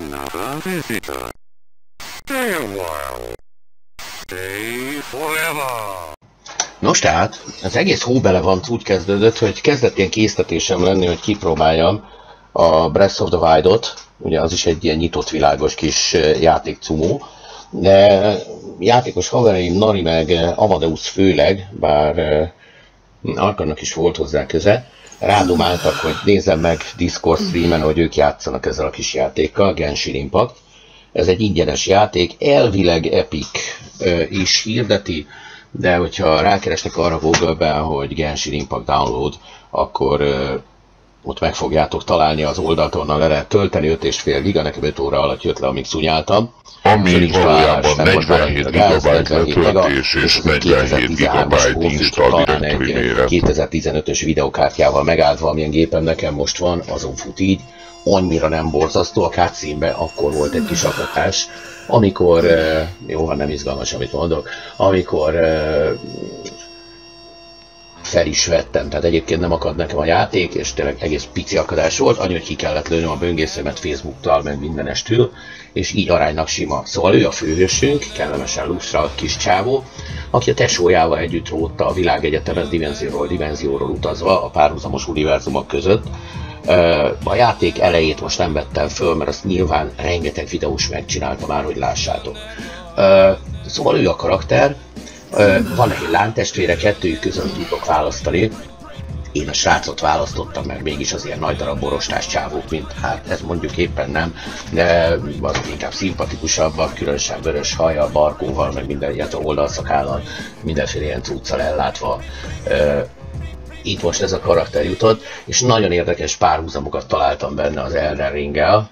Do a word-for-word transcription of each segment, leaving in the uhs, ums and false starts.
another visitor. Stay a while. Stay forever. Nos tehát, az egész hóbelevant úgy kezdődött, hogy kezdett ilyen késztetésem lenni, hogy kipróbáljam a Breath of the Wild-ot. Ugye az is egy ilyen nyitott világos kis játékcumó. De játékos havereim Nari meg Amadeus főleg, bár Arkannak is volt hozzá köze, rádomáltak, hogy nézzem meg Discord streamen, hogy ők játszanak ezzel a kis játékkal, Genshin Impact. Ez egy ingyenes játék, elvileg Epic is hirdeti, de hogyha rákeresnek arra Google-ben, hogy Genshin Impact Download, akkor ott meg fogjátok találni az oldalt, onnan le lehet tölteni, öt és fél giga, nekem öt óra alatt jött le, amíg szunyáltam. Ami valójában negyvenhét gigabyte letöltés és negyvenhét gigabyte install directory méret. kétezer-tizenötös videokártyával megáldva, amilyen gépem nekem most van, azon fut így. Annyira nem borzasztó, a cutscene-ben akkor volt egy kis akadás, amikor, jó, van nem izgalmas, amit mondok, amikor fel is vettem, tehát egyébként nem akad nekem a játék, és tényleg egész pici akadás volt, annyi, hogy ki kellett lőnöm a böngészőmet Facebooktal, meg mindenestül, és így aránynak sima. Szóval ő a főhősünk, kellemesen lustra kis csávó, aki a tesójával együtt rótta a világegyetemet dimenzióról dimenzióról utazva a párhuzamos univerzumok között. A játék elejét most nem vettem föl, mert azt nyilván rengeteg videós megcsinálta már, hogy lássátok. Szóval ő a karakter, van egy lántestvére, kettőjük között tudok választani. Én a srácot választottam, mert mégis az ilyen nagy darab borostás csávók, mint hát ez mondjuk éppen nem, de azok inkább szimpatikusabbak, különösen vörös hajjal, barkóval, meg minden ilyet oldalszakállal, mindenféle ilyen cuccal ellátva. Itt most ez a karakter jutott, és nagyon érdekes párhuzamokat találtam benne az Elden Ringgel.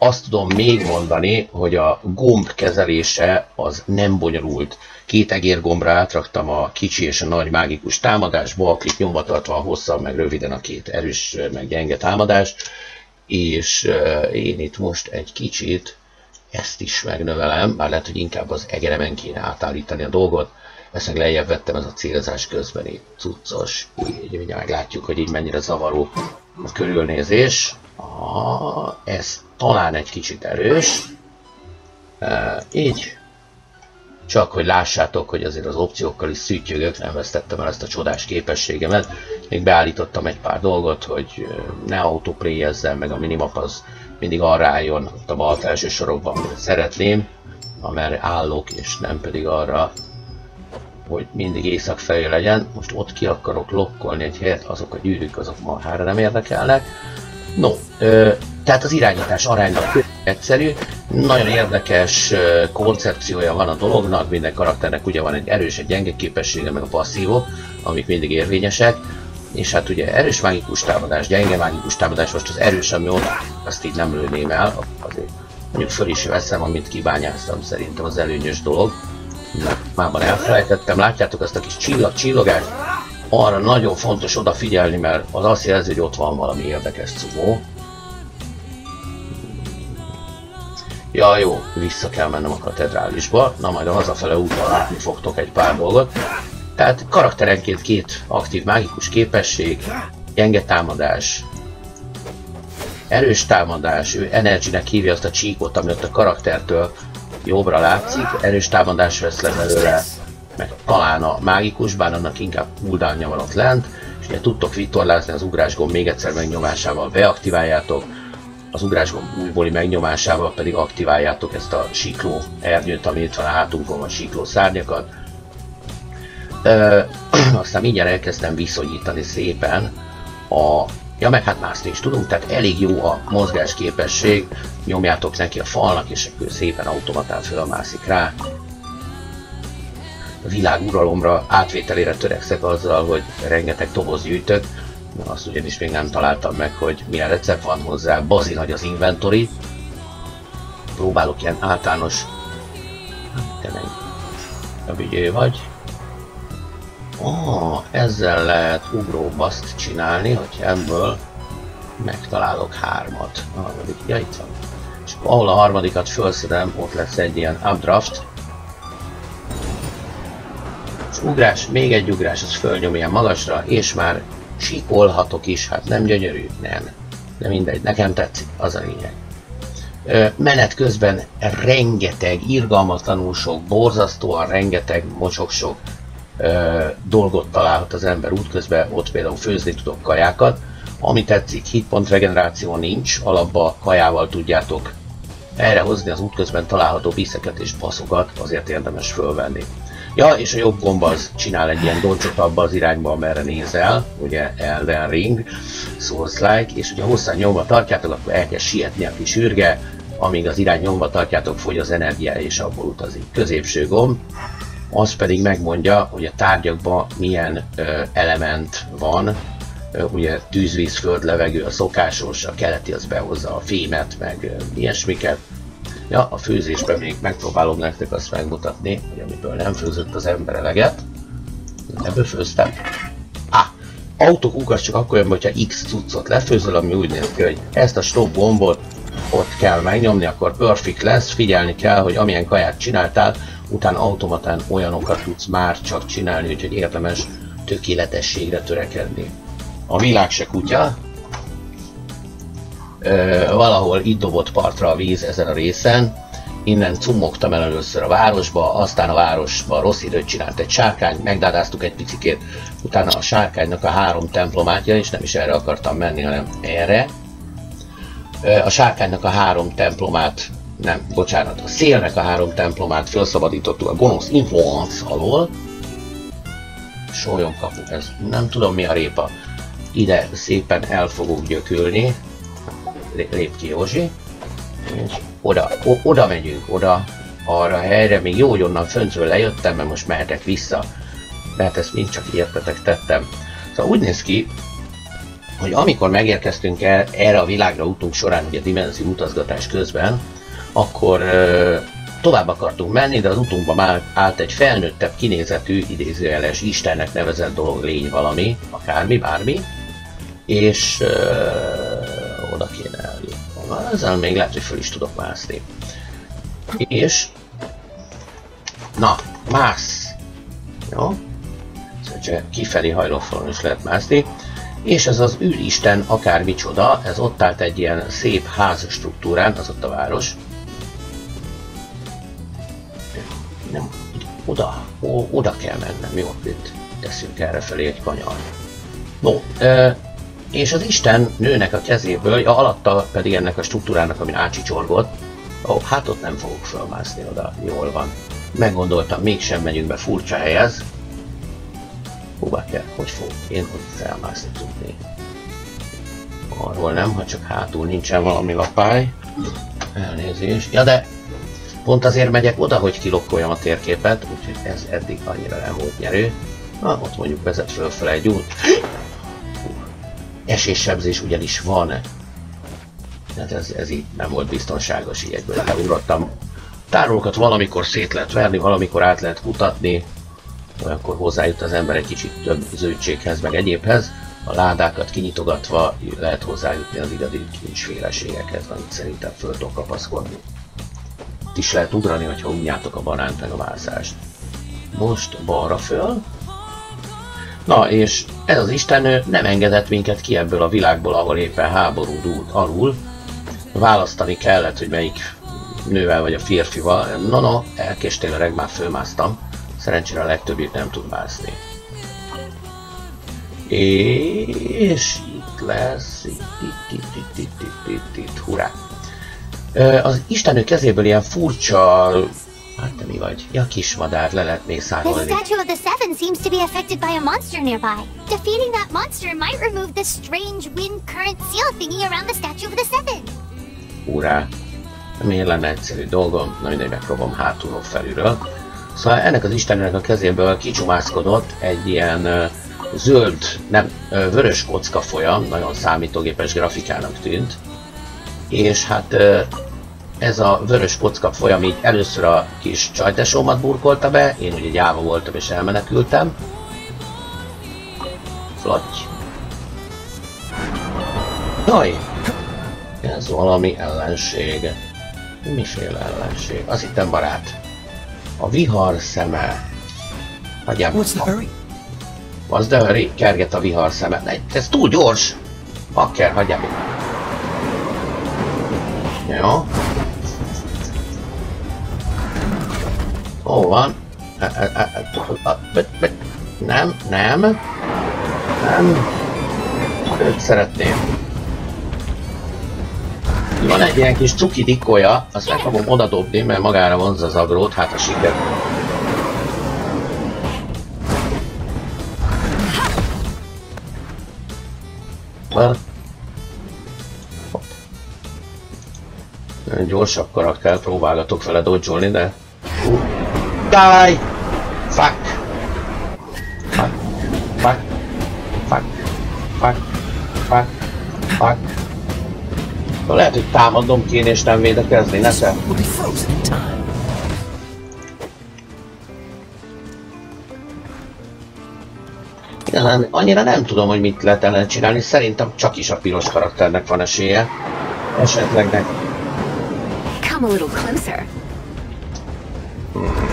Azt tudom még mondani, hogy a gomb kezelése az nem bonyolult. Két egérgombra átraktam a kicsi és a nagy mágikus támadás, bal klik nyomva tartva a hosszabb, meg röviden a két erős, meg gyenge támadás. És én itt most egy kicsit ezt is megnövelem, már lehet, hogy inkább az egeremen kéne átállítani a dolgot. Ezt meg lejjebb vettem, ez a célzás közbeni cuccos. Így mindjárt meglátjuk, hogy így mennyire zavaró a körülnézés. Ah, ez talán egy kicsit erős. E, így. Csak hogy lássátok, hogy azért az opciókkal is szűttyögök, nem vesztettem el ezt a csodás képességemet. Még beállítottam egy pár dolgot, hogy ne autoplayezzen, meg a minimap az mindig arra álljon, ott a bal felső sorokban, amit szeretném, amerre állok, és nem pedig arra, hogy mindig észak felé legyen. Most ott ki akarok lokkolni egy helyet, azok a gyűrűk, azok marhára nem érdekelnek. No, ö, tehát az irányítás aránylag egyszerű, nagyon érdekes ö, koncepciója van a dolognak, minden karakternek ugye van egy erős, egy gyenge képessége, meg a passzívok, amik mindig érvényesek, és hát ugye erős mágikus támadás, gyenge mágikus támadás, most az erős, ami oda, azt így nem lőném el, azért mondjuk föl is veszem, amit kibányáztam, szerintem az előnyös dolog. Na, mában elfelejtettem, látjátok ezt a kis csillag-csillogást? Arra nagyon fontos odafigyelni, mert az azt jelzi, hogy ott van valami érdekes cugó. Ja jó, vissza kell mennem a katedrálisba, na majd a hazafele úton látni fogtok egy pár dolgot. Tehát karakterenként két aktív mágikus képesség, gyenge támadás, erős támadás, ő energynek hívja azt a csíkot, ami ott a karaktertől jobbra látszik, erős támadás vesz le belőle, meg talán a mágikus, bár annak inkább cooldownja van ott lent, és ugye tudtok vitorlázni, az ugrásgomb még egyszer megnyomásával beaktiváljátok, az ugrásgomb újbóli megnyomásával pedig aktiváljátok ezt a sikló ernyőt, ami itt van a hátunkon, a sikló szárnyakat. Ö, aztán mindjárt elkezdtem viszonyítani szépen a... Ja, meg hát mászt is tudunk, tehát elég jó a mozgásképesség, nyomjátok neki a falnak, és akkor szépen automatán fölmászik rá. A világ uralomra, átvételére törekszek azzal, hogy rengeteg toboz gyűjtök, azt ugyanis még nem találtam meg, hogy milyen recept van hozzá, bazi nagy az inventory. Próbálok ilyen általános... Te meg... A bügyő vagy. Oh, ezzel lehet ugróbaszt csinálni, hogy ebből megtalálok hármat. A harmadik, ja, itt van. És ahol a harmadikat felszedem, ott lesz egy ilyen updraft. És ugrás, még egy ugrás, az fölnyom ilyen magasra, és már sikolhatok is, hát nem gyönyörű? Nem. de mindegy, nekem tetszik, az a lényeg. Menet közben rengeteg, irgalmatlanul sok, borzasztóan rengeteg, mocsok-sok dolgot találhat az ember útközben, ott például főzni tudok kajákat, ami tetszik, hitpont regeneráció nincs, alapba kajával tudjátok erre hozni az útközben található viszeket és baszokat, azért érdemes fölvenni. Ja, és a jobb gomb az csinál egy ilyen doncsot abba az irányba, amerre nézel, ugye Elden Ring, Souls-like, és hogyha hosszan nyomva tartjátok, akkor elkezd sietni a kis űrge, amíg az irány nyomva tartjátok, fogy az energia és abból utazik. Középső gomb, az pedig megmondja, hogy a tárgyakban milyen ö, element van, ö, ugye tűz, víz, föld, levegő a szokásos, a keleti az behozza a fémet, meg ö, ilyesmiket. Ja, a főzésben még megpróbálom nektek azt megmutatni, hogy amiből nem főzött az ember eleget, ebből főztem. Á, ah, autókukat csak akkor jön, hogyha X cuccot lefőzöl, ami úgy néz ki, hogy ezt a stop gombot ott kell megnyomni, akkor perfect lesz, figyelni kell, hogy amilyen kaját csináltál, utána automatán olyanokat tudsz már csak csinálni, úgyhogy érdemes tökéletességre törekedni. A világ se kutya. Ö, valahol itt dobott partra a víz ezen a részen, innen cummogtam el először a városba, aztán a városba rossz időt csinált egy sárkány, megdádáztuk egy picikét, utána a sárkánynak a három templomátja, és nem is erre akartam menni, hanem erre. Ö, a sárkánynak a három templomát, nem, bocsánat, a szélnek a három templomát felszabadítottuk a gonosz influence alól. Sólyom kapu, ez nem tudom mi a répa. Ide szépen el fogok gyökülni. Lép ki, Józsi. Oda, o, oda megyünk, oda, arra helyre, még jó, hogy onnan föntről lejöttem, mert most mehetek vissza. Mert ezt mind csak értetek tettem. Szóval úgy néz ki, hogy amikor megérkeztünk el, erre a világra utunk során, ugye a dimenzió utazgatás közben, akkor ö, tovább akartunk menni, de az utunkban már állt egy felnőttebb kinézetű, idézőjeles, Istennek nevezett dolog, lény valami, akármi, bármi, és ö, oda kéne eljutnom. Ezzel még lehet, hogy föl is tudok mászni. És... Na, mász! Jó? Szóval kifelé hajlófalon is lehet mászni. És ez az űristen akármicsoda, ez ott állt egy ilyen szép ház struktúrán, az ott a város. Nem, oda, oda kell mennem, jó? Itt teszünk errefelé egy kanyar. No, e és az Isten nőnek a kezéből, ja, alatta pedig ennek a struktúrának, amin ácsicsorgott, ó, oh, hát ott nem fogok fölmászni oda, jól van. Meggondoltam, mégsem megyünk be, furcsa helyez. Hova kell, hogy fogok én ott felmászni tudni? Arról nem, ha csak hátul nincsen valami lapály. Elnézést. Ja, de pont azért megyek oda, hogy kilokkoljam a térképet, úgyhogy ez eddig annyira nem volt nyerő. Na, ott mondjuk vezet fölfele egy út. Eséssebzés ugyanis van. Hát ez, ez így nem volt biztonságos, így egyből elugrottam. Tárolókat valamikor szét lehet verni, valamikor át lehet kutatni. Olyankor hozzájut az ember egy kicsit több zöldséghez, meg egyébhez. A ládákat kinyitogatva lehet hozzájutni az igazi kincsféleségekhez, amit szerintem föl tudok kapaszkodni. Itt is lehet ugrani, hogyha unjátok a banánt meg a mászást. Most balra föl. Na, és ez az istennő nem engedett minket ki ebből a világból, ahol éppen háború dúlt alul. Választani kellett, hogy melyik nővel vagy a férfival. Na, na, elkéstél öreg, már fölmásztam. Szerencsére a legtöbbit nem tud mászni. És itt lesz, itt, itt, itt, itt, itt, itt, itt, itt, hurrá. Az istennő kezéből ilyen furcsa... Hát te mi vagy? Ja, kismadár, le lehet mészárolni. The statue of the seven seems to be affected by a monster nearby. Defeating that monster might remove the strange wind current seal thingy around the statue of the seven. Úrá, miért lenne egyszerű dolgom? Na mindegy, megpróbálom hátulról felülről. Szóval ennek az istennek a kezéből kicsumászkodott egy ilyen ö, zöld, nem, ö, vörös kocka folyam, nagyon számítógépes grafikának tűnt. És hát... Ö, ez a vörös kocka folyam így először a kis csajtesómat burkolta be, én ugye gyáva voltam és elmenekültem. Flaty. Jaj! Ez valami ellenség. Miféle ellenség? Azt hittem barát. A vihar szeme. Hagyjam. Az de hurry? Kerget a vihar szeme. Ez túl gyors! Hakker, hagyjam. now. Hold on. Uh, uh, uh, uh, uh, but, but, nem, nem. Nem. Őt szeretném. Van egy ilyen kis csuki dikója, azt meg fogom oda dobni, mert magára vonzza az agrót, hát a siker. Gyorsabb karakter, próbálgatok vele dodge-olni, de... Uh, die! Fuck! Fuck! Fuck! Fuck! Fuck! Fuck! Fuck! Lehet, hogy támadnom kéne és nem védekezni, nekem? Igen, annyira nem tudom, hogy mit lehet ellen csinálni, szerintem csak is a piros karakternek van esélye. Esetleg neki. Hmm.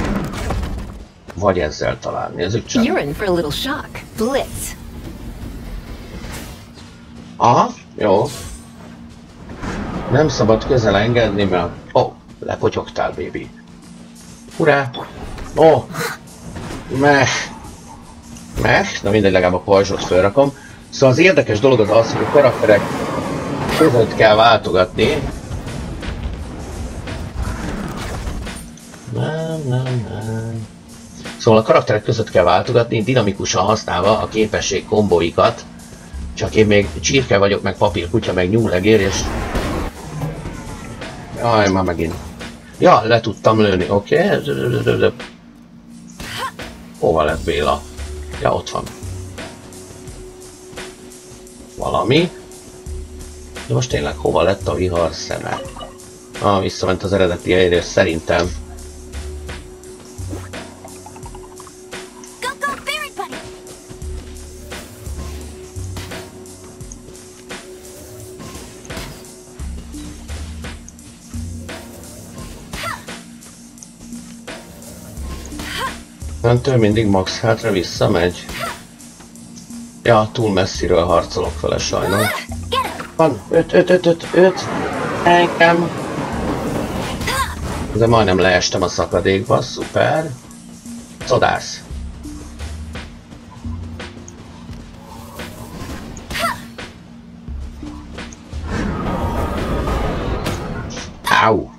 Vagy ezzel talán, nézzük csak. Aha, jó. Nem szabad közel engedni, mert... Ó, oh, lepotyogtál, baby. Hurrá! Ó! Oh. Meh! Meh! Na mindegy, legalább a pajzsot felrakom. Szóval az érdekes dolog az az, hogy a karakterek között kell váltogatni. Nem, nem, nem. Szóval a karakterek között kell váltogatni, dinamikusan használva a képesség kombóikat. Csak én még csirke vagyok, meg papírkutya, meg nyúlhegér, és... Jaj, már megint. Ja, le tudtam lőni, oké. Okay. Hova lett Béla? Ja, ott van. Valami. De most tényleg hova lett a vihar szeme? Ah, visszament az eredeti helyre, szerintem. Öntől mindig max hátra visszamegy. Ja, túl messziről harcolok vele sajnos. Van, öt, öt, öt, öt, öt, engem. De majdnem leestem a szakadékba, szuper. Codász. Áú.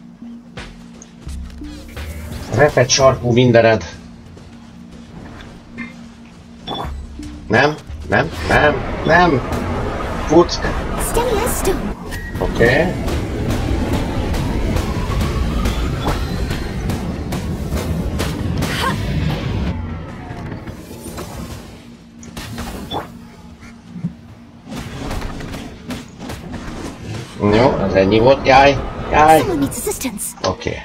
Repet sarkú mindened. Nem, nem, nem, nem! Fuck! Oké. Jó, az ennyi volt. Jaj, jaj! Oké.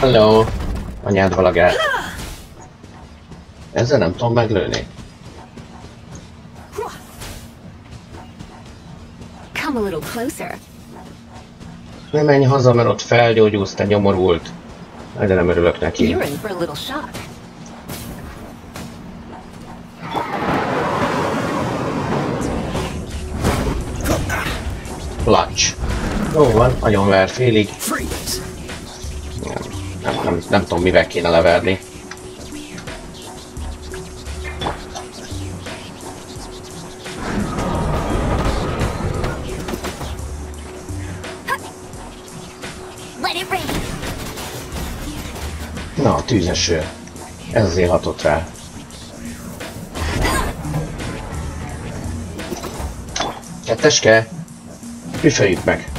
Hello! Anyád valagát! Ezzel nem tudom meglőni. Ne menj haza, mert ott felgyógyulsz, te nyomorult. De nem örülök neki. Lunch. Jó van, nagyon ver félig. Nem, nem, nem tudom, mivel kéne leverni. Na, a tűzeső. Ez azért hatott rá. Ketteske! Üföljük meg!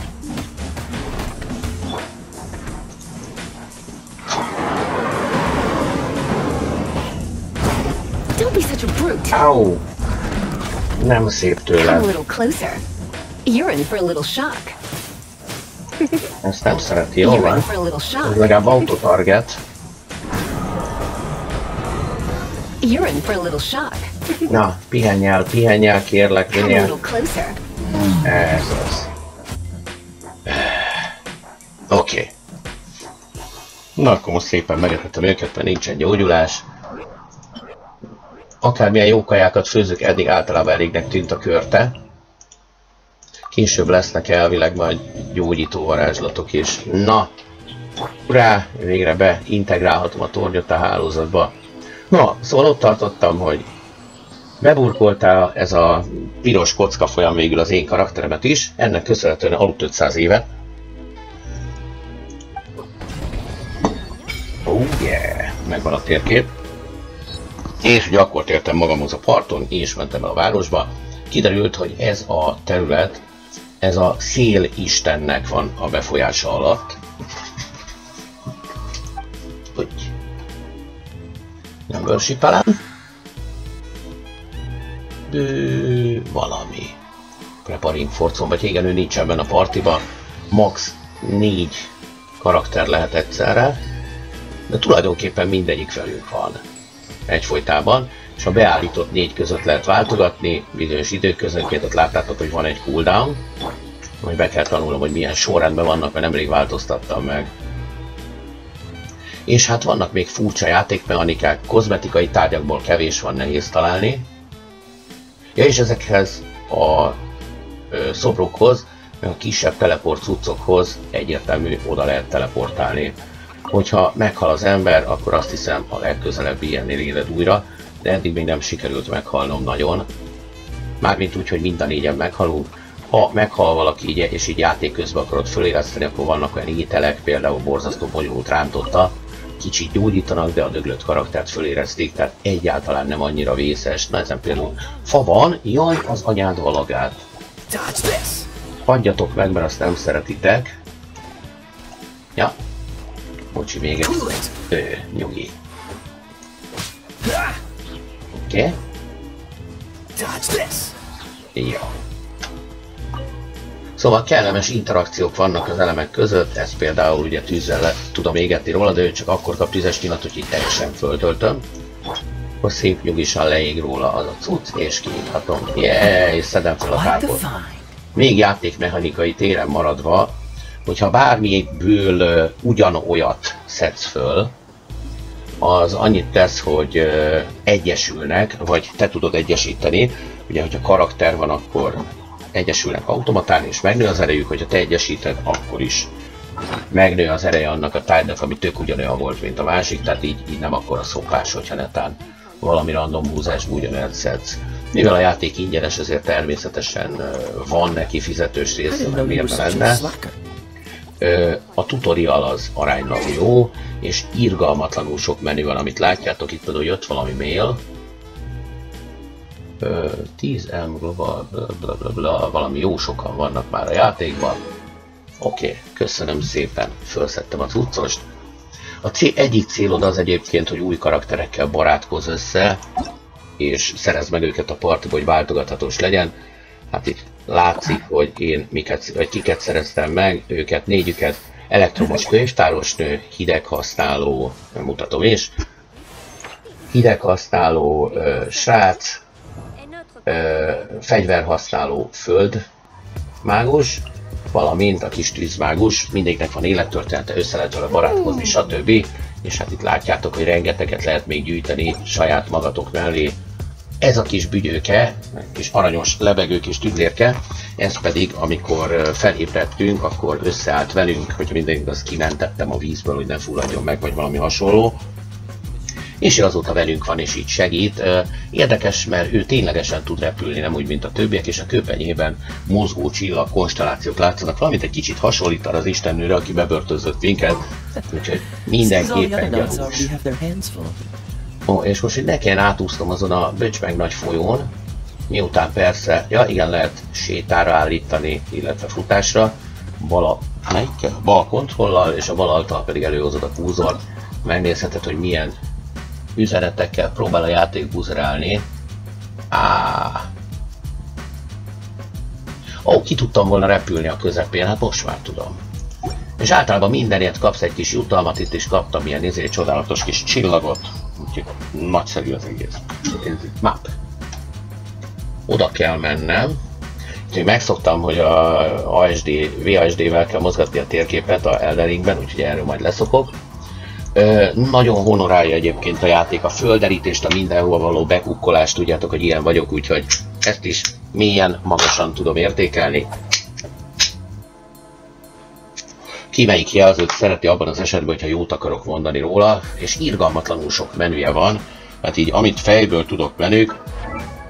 Áú! Nem szép tőlem. Ezt nem szereti, jól van. Ez legalább autotarget. Na, pihenj el, pihenj el, kérlek, minél. Ez az. Oké. Oké. Na, akkor most szépen megetettem őket, mert nincsen gyógyulás. Akármilyen jó kajákat főzök, eddig általában elégnek tűnt a körte. Később lesznek elvileg majd gyógyító varázslatok is. Na, rá, végre beintegrálhatom a tornyot a hálózatba. Na, szóval ott tartottam, hogy beburkoltál ez a piros kocka folyam végül az én karakteremet is. Ennek köszönhetően aludt ötszáz évet. Oh yeah, megvan a térkép. És ugye akkor tértem magamhoz a parton, és mentem el a városba. Kiderült, hogy ez a terület, ez a szél istennek van a befolyása alatt. Úgy. Nem worshipelem. Bő, valami. Preparing Forcon, vagy igen, ő nincs ebben a partiban. Max négy karakter lehet egyszerre. De tulajdonképpen mindegyik velünk van. Egyfolytában, és a beállított négy között lehet váltogatni, bizonyos időközönként, ott láttátok, hogy van egy cooldown, majd be kell tanulnom, hogy milyen sorrendben vannak, mert nemrég változtattam meg. És hát vannak még furcsa játékmechanikák, kozmetikai tárgyakból kevés van, nehéz találni. Ja, és ezekhez a ö, szobrokhoz, meg a kisebb teleport cuccokhoz egyértelmű oda lehet teleportálni. Hogyha meghal az ember, akkor azt hiszem a legközelebb ilyennél éled újra, de eddig még nem sikerült meghalnom nagyon. Mármint úgy, hogy mind a négyen meghalunk. Ha meghal valaki így, és így játék közben akarod föléleszteni, akkor vannak olyan ételek, például borzasztó bonyolult rántotta. Kicsit gyógyítanak, de a döglött karaktert fölélesztik, tehát egyáltalán nem annyira vészes. Na ezen például fa van, jaj az anyád valagát. Hagyjatok meg, mert azt nem szeretitek. Ja. Bocsi, még egy... Ő, nyugi. Oké. Okay. Jó. Szóval kellemes interakciók vannak az elemek között, ez például ugye tűzzel le tudom égetni róla, de ő csak akkor kap tüzes nyilat, hogy itt teljesen föltöltöm. Akkor szép nyugisan leég róla az a cucc, és kinyithatom. Yeah, és szedem fel a tárból. Még játékmechanikai téren maradva, hogyha bármiből uh, ugyanolyat szedsz föl, az annyit tesz, hogy uh, egyesülnek, vagy te tudod egyesíteni. Ugye, hogyha karakter van, akkor egyesülnek automatán, és megnő az erejük, hogyha te egyesíted, akkor is megnő az ereje annak a tárgynak, ami tök ugyanolyan volt, mint a másik, tehát így, így nem akkora szokás, hogyha netán valami random húzásból ugyanolyat szedsz. Mivel a játék ingyenes, ezért természetesen uh, van neki fizetős része, mert miért lenne. A tutorial az aránylag jó, és irgalmatlanul sok menü van, amit látjátok, itt például jött valami mail. tíz M global, blablabla, valami jó sokan vannak már a játékban. Oké, okay, köszönöm szépen, felszettem a cuccost. A cél, egyik célod az egyébként, hogy új karakterekkel barátkozz össze, és szerezd meg őket a partiba, hogy váltogathatós legyen. Hát itt látszik, hogy én miket, vagy kiket szereztem meg, őket, négyüket, elektromos könyvtárosnő, hideghasználó, mutatom is, hideghasználó ö, srác, ö, fegyverhasználó földmágus, valamint a kis tűzmágus, mindegyiknek van élettörténete, össze lehet vele barátkozni, stb. És hát itt látjátok, hogy rengeteget lehet még gyűjteni saját magatok mellé. Ez a kis bügyőke, kis aranyos lebegő kis tüdérke, ez pedig amikor felébredtünk, akkor összeállt velünk, hogyha mindenkit azt kimentettem a vízből, hogy ne fulladjon meg, vagy valami hasonló. És azóta velünk van, és így segít. Érdekes, mert ő ténylegesen tud repülni, nem úgy, mint a többiek, és a köpenyében mozgó csillag konstellációk látszanak, valamint egy kicsit hasonlít arra az istennőre, aki bebörtözött minket. Úgyhogy mindenképpen gyanús. Oh, és most, hogy ne kelljen átúsznom azon a böcsmeg nagy folyón, miután persze, ja igen, lehet sétára állítani, illetve futásra, bal, melyik? Bal kontrollal, és a bal altal pedig előhozod a kúzort. Megnézheted, hogy milyen üzenetekkel próbál a játék buzerálni. Áááá. Ó, oh, ki tudtam volna repülni a közepén, hát most már tudom. És általában mindenért kapsz egy kis jutalmat, itt is kaptam ilyen izé csodálatos kis csillagot. Úgyhogy nagyszerű az egész. Map. Oda kell mennem. Úgyhogy megszoktam, hogy a vé á es dé-vel kell mozgatni a térképet a Elden Ringben, úgyhogy erről majd leszokok. Ö, nagyon honorálja egyébként a játék a földerítést, a mindenhol való bekukkolást, tudjátok, hogy ilyen vagyok, úgyhogy ezt is mélyen, magasan tudom értékelni. Ki melyik jelzőt szereti abban az esetben, hogyha jót akarok mondani róla, és irgalmatlanul sok menüje van, mert így amit fejből tudok menük,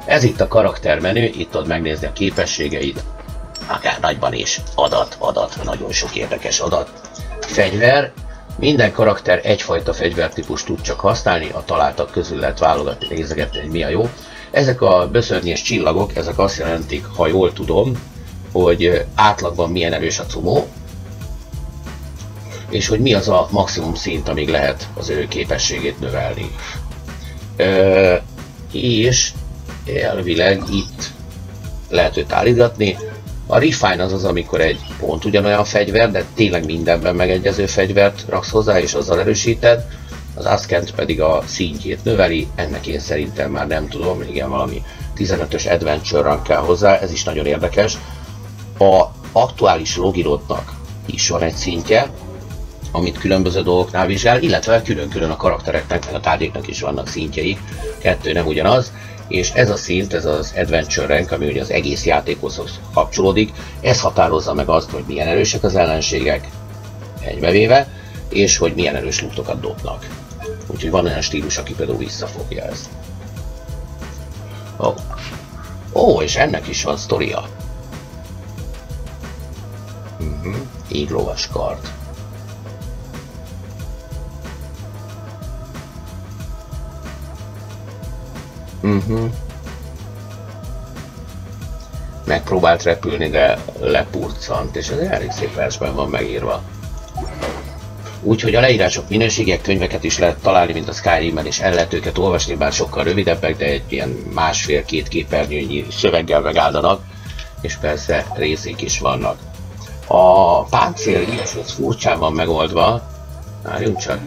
ez itt a karakter menü, itt tudod megnézni a képességeit, akár nagyban is, adat, adat, nagyon sok érdekes adat. Fegyver, minden karakter egyfajta fegyvertípust tud csak használni, a találtak közül lehet válogatni, nézegetni, hogy mi a jó. Ezek a böszörnyés csillagok, ezek azt jelentik, ha jól tudom, hogy átlagban milyen erős a cumó, és hogy mi az a maximum szint, amíg lehet az ő képességét növelni. Ö, és elvileg itt lehet őt állítgatni. A refine az az, amikor egy pont ugyanolyan fegyver, de tényleg mindenben megegyező fegyvert raksz hozzá, és azzal erősíted. Az Ascent pedig a szintjét növeli, ennek én szerintem már nem tudom, igen, valami tizenötös adventure rank kell hozzá, ez is nagyon érdekes. A aktuális logirodnak is van egy szintje, amit különböző dolgoknál vizsgál, illetve külön-külön a karaktereknek, meg a tárgyéknak is vannak szintjei, kettő nem ugyanaz, és ez a szint, ez az Adventure Rank, ami ugye az egész játékhoz kapcsolódik, ez határozza meg azt, hogy milyen erősek az ellenségek egybevéve, és hogy milyen erős luktokat dobnak. Úgyhogy van olyan stílus, aki például visszafogja ezt. Ó, ó, és ennek is van sztoria. Uh-huh. Íglovas kard. Uh-huh. Megpróbált repülni, de lepurcant, és ez elég szép versben van megírva. Úgyhogy a leírások minőségiek, könyveket is lehet találni, mint a Skyrimben, és el lehet őket olvasni, bár sokkal rövidebbek, de egy ilyen másfél-két képernyőnyi szöveggel megáldanak, és persze részék is vannak. A páncél ilyesmit furcsán van megoldva. Várjunk csak.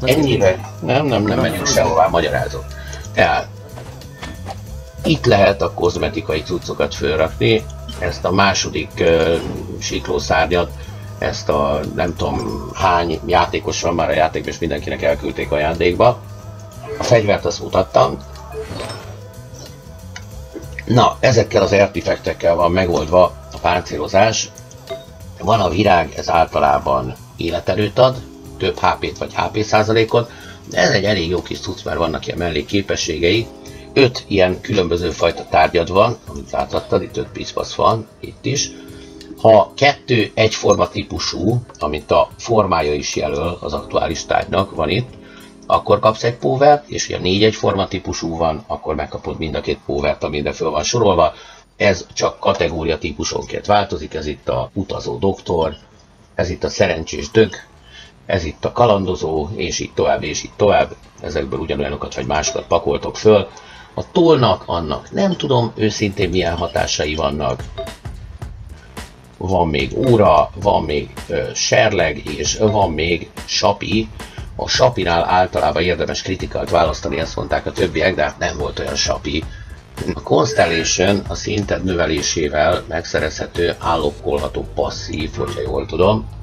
Ennyire? Nem, nem, nem megyünk sehová, magyarázok. El. Itt lehet a kozmetikai cuccokat fölrakni, ezt a második uh, siklószárnyat, ezt a nem tudom hány játékos van már a játékban, és mindenkinek elküldték ajándékba. A fegyvert azt mutattam. Na, ezekkel az artifektekkel van megoldva a páncélozás. Van a virág, ez általában életerőt ad, több há pét vagy há pé százalékot. De ez egy elég jó kis cucc, mert vannak ilyen mellé képességei. öt ilyen különböző fajta tárgyad van, amit láthattad, itt öt piszpasz van, itt is. Ha kettő egyforma típusú, amit a formája is jelöl az aktuális tárgynak, van itt, akkor kapsz egy póvert, és ha négy egyforma típusú van, akkor megkapod mind a két póvert, amire föl van sorolva. Ez csak kategória típusonként változik, ez itt a utazó doktor, ez itt a szerencsés dög, ez itt a kalandozó, és így tovább, és így tovább. Ezekből ugyanolyanokat vagy másokat pakoltok föl. A tollnak, annak nem tudom őszintén milyen hatásai vannak. Van még óra, van még ö, serleg, és van még sapi. A sapinál általában érdemes kritikát választani, ezt mondták a többiek, de hát nem volt olyan sapi. A Constellation a szinted növelésével megszerezhető, állokkolható passzív, hogyha jól tudom.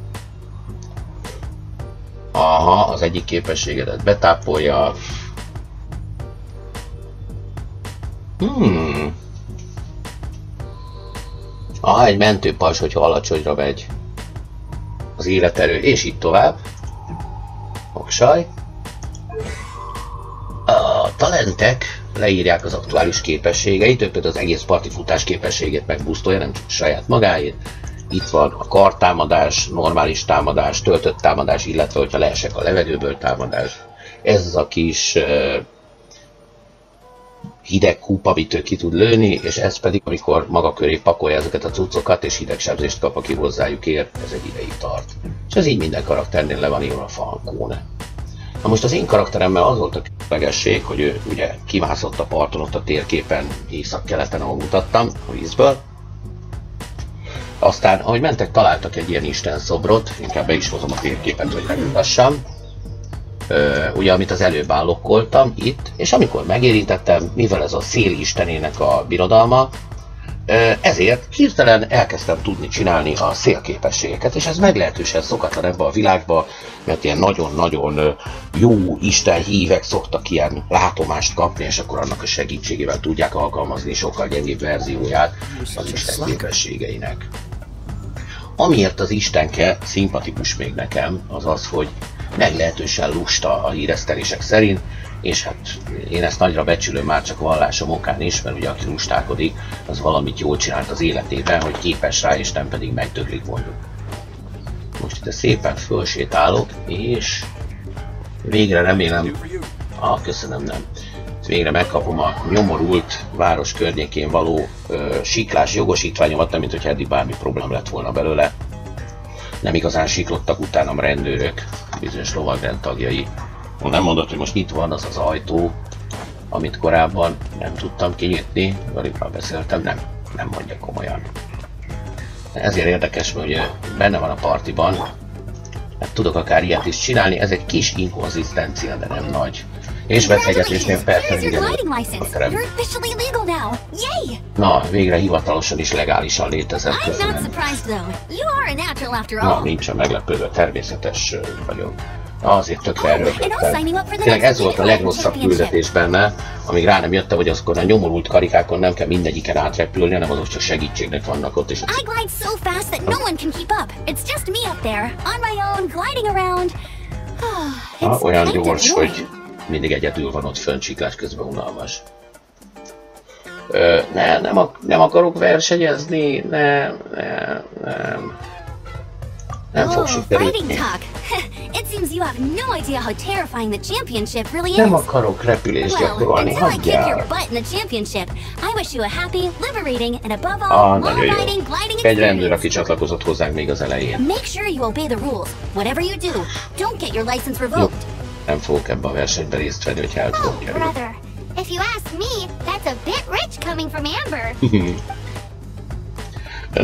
Aha, az egyik képességedet betápolja. Hmm. Aha, egy mentőpals, hogyha alacsonyra megy. Az életerő, és így tovább. Oksaj. A talentek leírják az aktuális képességeit, ő például az egész partifutás képességét megbusztolja, nem csak saját magáét. Itt van a kartámadás, normális támadás, töltött támadás, illetve hogyha leesek a levegőből támadás. Ez az a kis uh, hideg kúp, amit ő ki tud lőni, és ez pedig, amikor maga köré pakolja ezeket a cuccokat, és hidegsebzést kap, aki hozzájuk ér, ez egy ideig tart. És ez így minden karakternél le van írva a falkóne. Na most az én karakteremmel az volt a különlegesség, hogy ő ugye kimászott a parton, ott a térképen, észak-keleten, ahol mutattam, a vízből. Aztán, ahogy mentek, találtak egy ilyen Isten szobrot, inkább be is hozom a térképet, hogy megmutassam. Ugye, amit az előbb állokkoltam itt, és amikor megérintettem, mivel ez a szél istenének a birodalma, Ezért hirtelen elkezdtem tudni csinálni a szélképességeket, és ez meglehetősen szokatlan ebbe a világba, mert ilyen nagyon-nagyon jó istenhívek szoktak ilyen látomást kapni, és akkor annak a segítségével tudják alkalmazni sokkal gyengébb verzióját az isten képességeinek. Amiért az istenke szimpatikus még nekem, az az, hogy meglehetősen lusta a híresztelések szerint, és hát én ezt nagyra becsülöm már csak vallásom okán is, mert ugye aki lustálkodik, az valamit jól csinált az életében, hogy képes rá, és nem pedig megdöglik mondjuk. Most itt szépen fölsétálok, és végre remélem... Ah, köszönöm, nem. Végre megkapom a nyomorult város környékén való ö, siklás jogosítványomat, nem mint hogy eddig bármi problém lett volna belőle. Nem igazán siklottak utánam rendőrök, bizonyos lovagrend tagjai. Nem mondott, hogy most itt van az az ajtó, amit korábban nem tudtam kinyitni, velükről beszéltem, nem, nem mondja komolyan. Ezért érdekes, hogy benne van a partiban, hát tudok akár ilyet is csinálni, ez egy kis inkonzisztencia, de nem nagy. És beszélgetésnél persze igen, a terem. Na, végre hivatalosan is legálisan létezett, köszönöm. Na, nincsen meglepődve, természetes vagyok. Azért tökre erőlködtem. Tényleg ez volt a legrosszabb küldetés benne, amíg rá nem jöttem, hogy azokon a nyomorult karikákon nem kell mindegyiken átrepülni, hanem azok csak segítségnek vannak ott, és a ha, olyan gyors, hogy mindig egyedül van ott fönn, csiklás közben unalmas. Ö, ne, nem, ak nem akarok versenyezni, nem, nem, nem. Nem fog sikerülni. Nem akarok repülést gyakorolni, hagyjál! Ah, nagyon jó. Egy rendőr, aki csatlakozott hozzánk még az elején. Jó, nem fogok ebbe a versenybe részt venni, hogyha el tudom kerülni.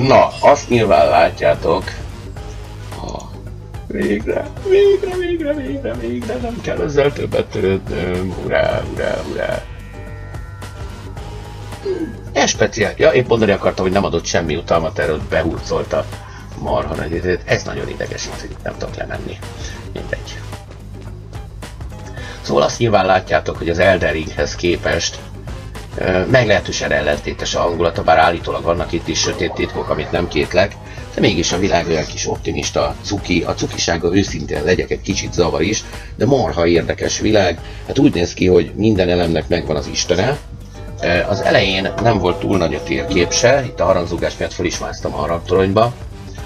Na, azt nyilván látjátok. Végre, végre, végre, végre, végre, nem kell ezzel többet törődnöm, hurrá, hurrá, hurrá. Ez speciál. Ja, épp mondani akartam, hogy nem adott semmi utalmat, erről behurcolt a marha nagy időt. Ez nagyon idegesít, hogy nem tudok lemenni. Mindegy. Szóval azt nyilván látjátok, hogy az Elden Ringhez képest meglehetősen ellentétes a hangulata, bár állítólag vannak itt is sötét titkok, amit nem kétlek, de mégis a világ olyan kis optimista, cuki, a cukisága őszintén legyek egy kicsit zavar is, de marha érdekes világ, hát úgy néz ki, hogy minden elemnek megvan az istene. Az elején nem volt túl nagy a térkép se, itt a haranzogás miatt fel is másztam a harangtoronyba.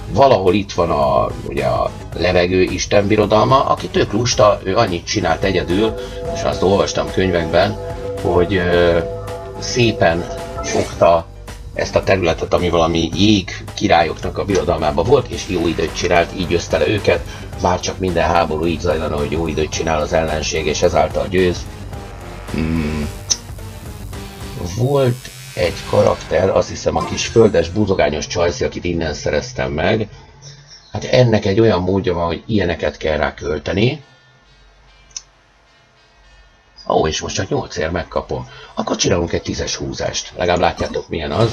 Valahol itt van a, ugye a levegő istenbirodalma, aki tök lusta, ő annyit csinált egyedül, és azt olvastam könyvekben, hogy szépen fogta ezt a területet, ami valami jég királyoknak a birodalmában volt, és jó időt csinált, így öszte le őket, bár csak minden háború így zajlana, hogy jó időt csinál az ellenség, és ezáltal győz. Hmm. Volt egy karakter, azt hiszem a kis földes, buzogányos csajszi, akit innen szereztem meg. Hát ennek egy olyan módja van, hogy ilyeneket kell rá költeni. Ó, oh, és most csak nyolcért megkapom. Akkor csinálunk egy tízes húzást. Legalább látjátok, milyen az.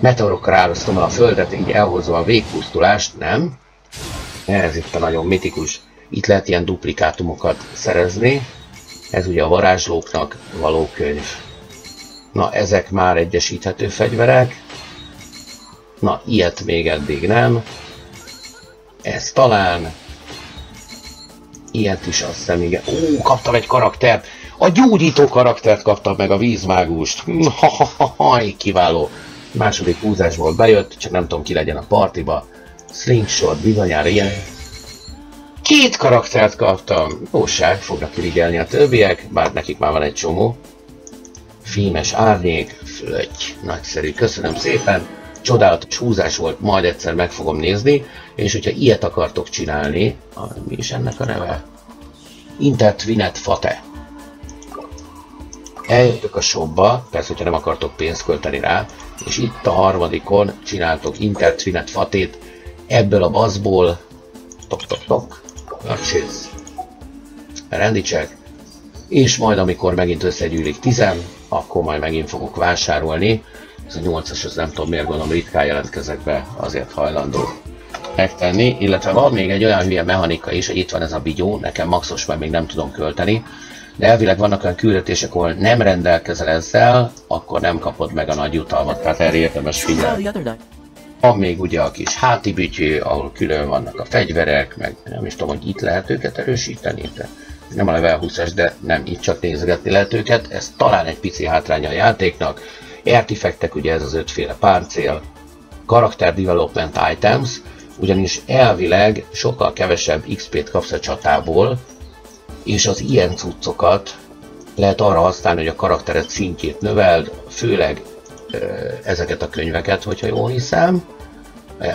Meteorokkal árasztom el a földet, így elhozva a végpusztulást, nem? Ez itt a nagyon mitikus. Itt lehet ilyen duplikátumokat szerezni. Ez ugye a varázslóknak való könyv. Na, ezek már egyesíthető fegyverek. Na, ilyet még eddig nem. Ez talán... Ilyet is azt hiszem, igen. Ó, kaptam egy karaktert! A gyógyító karaktert kaptam meg, a vízmágust! Ha, ha, ha, ha, kiváló! Második húzásból bejött, csak nem tudom ki legyen a partiba. Slingshot, bizonyára ilyen. Két karaktert kaptam! Jóság, fognak irigyelni a többiek, bár nekik már van egy csomó. Fémes árnyék, flöty. Nagyszerű, köszönöm szépen! Csodálatos húzás volt, majd egyszer meg fogom nézni, és hogyha ilyet akartok csinálni, mi is ennek a neve? Intertwinet Fate. Eljöttök a shopba, persze, hogyha nem akartok pénzt költeni rá, és itt a harmadikon csináltok Intertwinet Fatét, ebből a baszból, tok-tok-tok, rendítsek, és majd amikor megint összegyűlik tizen, akkor majd megint fogok vásárolni. Ez a nyolcas, ez nem tudom miért, gondolom ritkán jelentkezek be, azért hajlandó megtenni. Illetve van még egy olyan hülye mechanika is, hogy itt van ez a bigyó, nekem maxos már még nem tudom költeni. De elvileg vannak olyan küldetések, ahol nem rendelkezel ezzel, akkor nem kapod meg a nagy jutalmat, tehát erre érdemes figyelni. Van még ugye a kis hátibütyő, ahol külön vannak a fegyverek, meg nem is tudom, hogy itt lehet őket erősíteni. De nem a level húszas, de nem, itt csak nézegetni lehet őket. Ez talán egy pici hátránya a játéknak. Artifektek, ugye ez az ötféle páncél. Character Development Items, ugyanis elvileg sokkal kevesebb iksz pét kapsz a csatából, és az ilyen cuccokat lehet arra használni, hogy a karaktered szintjét növeld, főleg ezeket a könyveket, hogyha jól hiszem,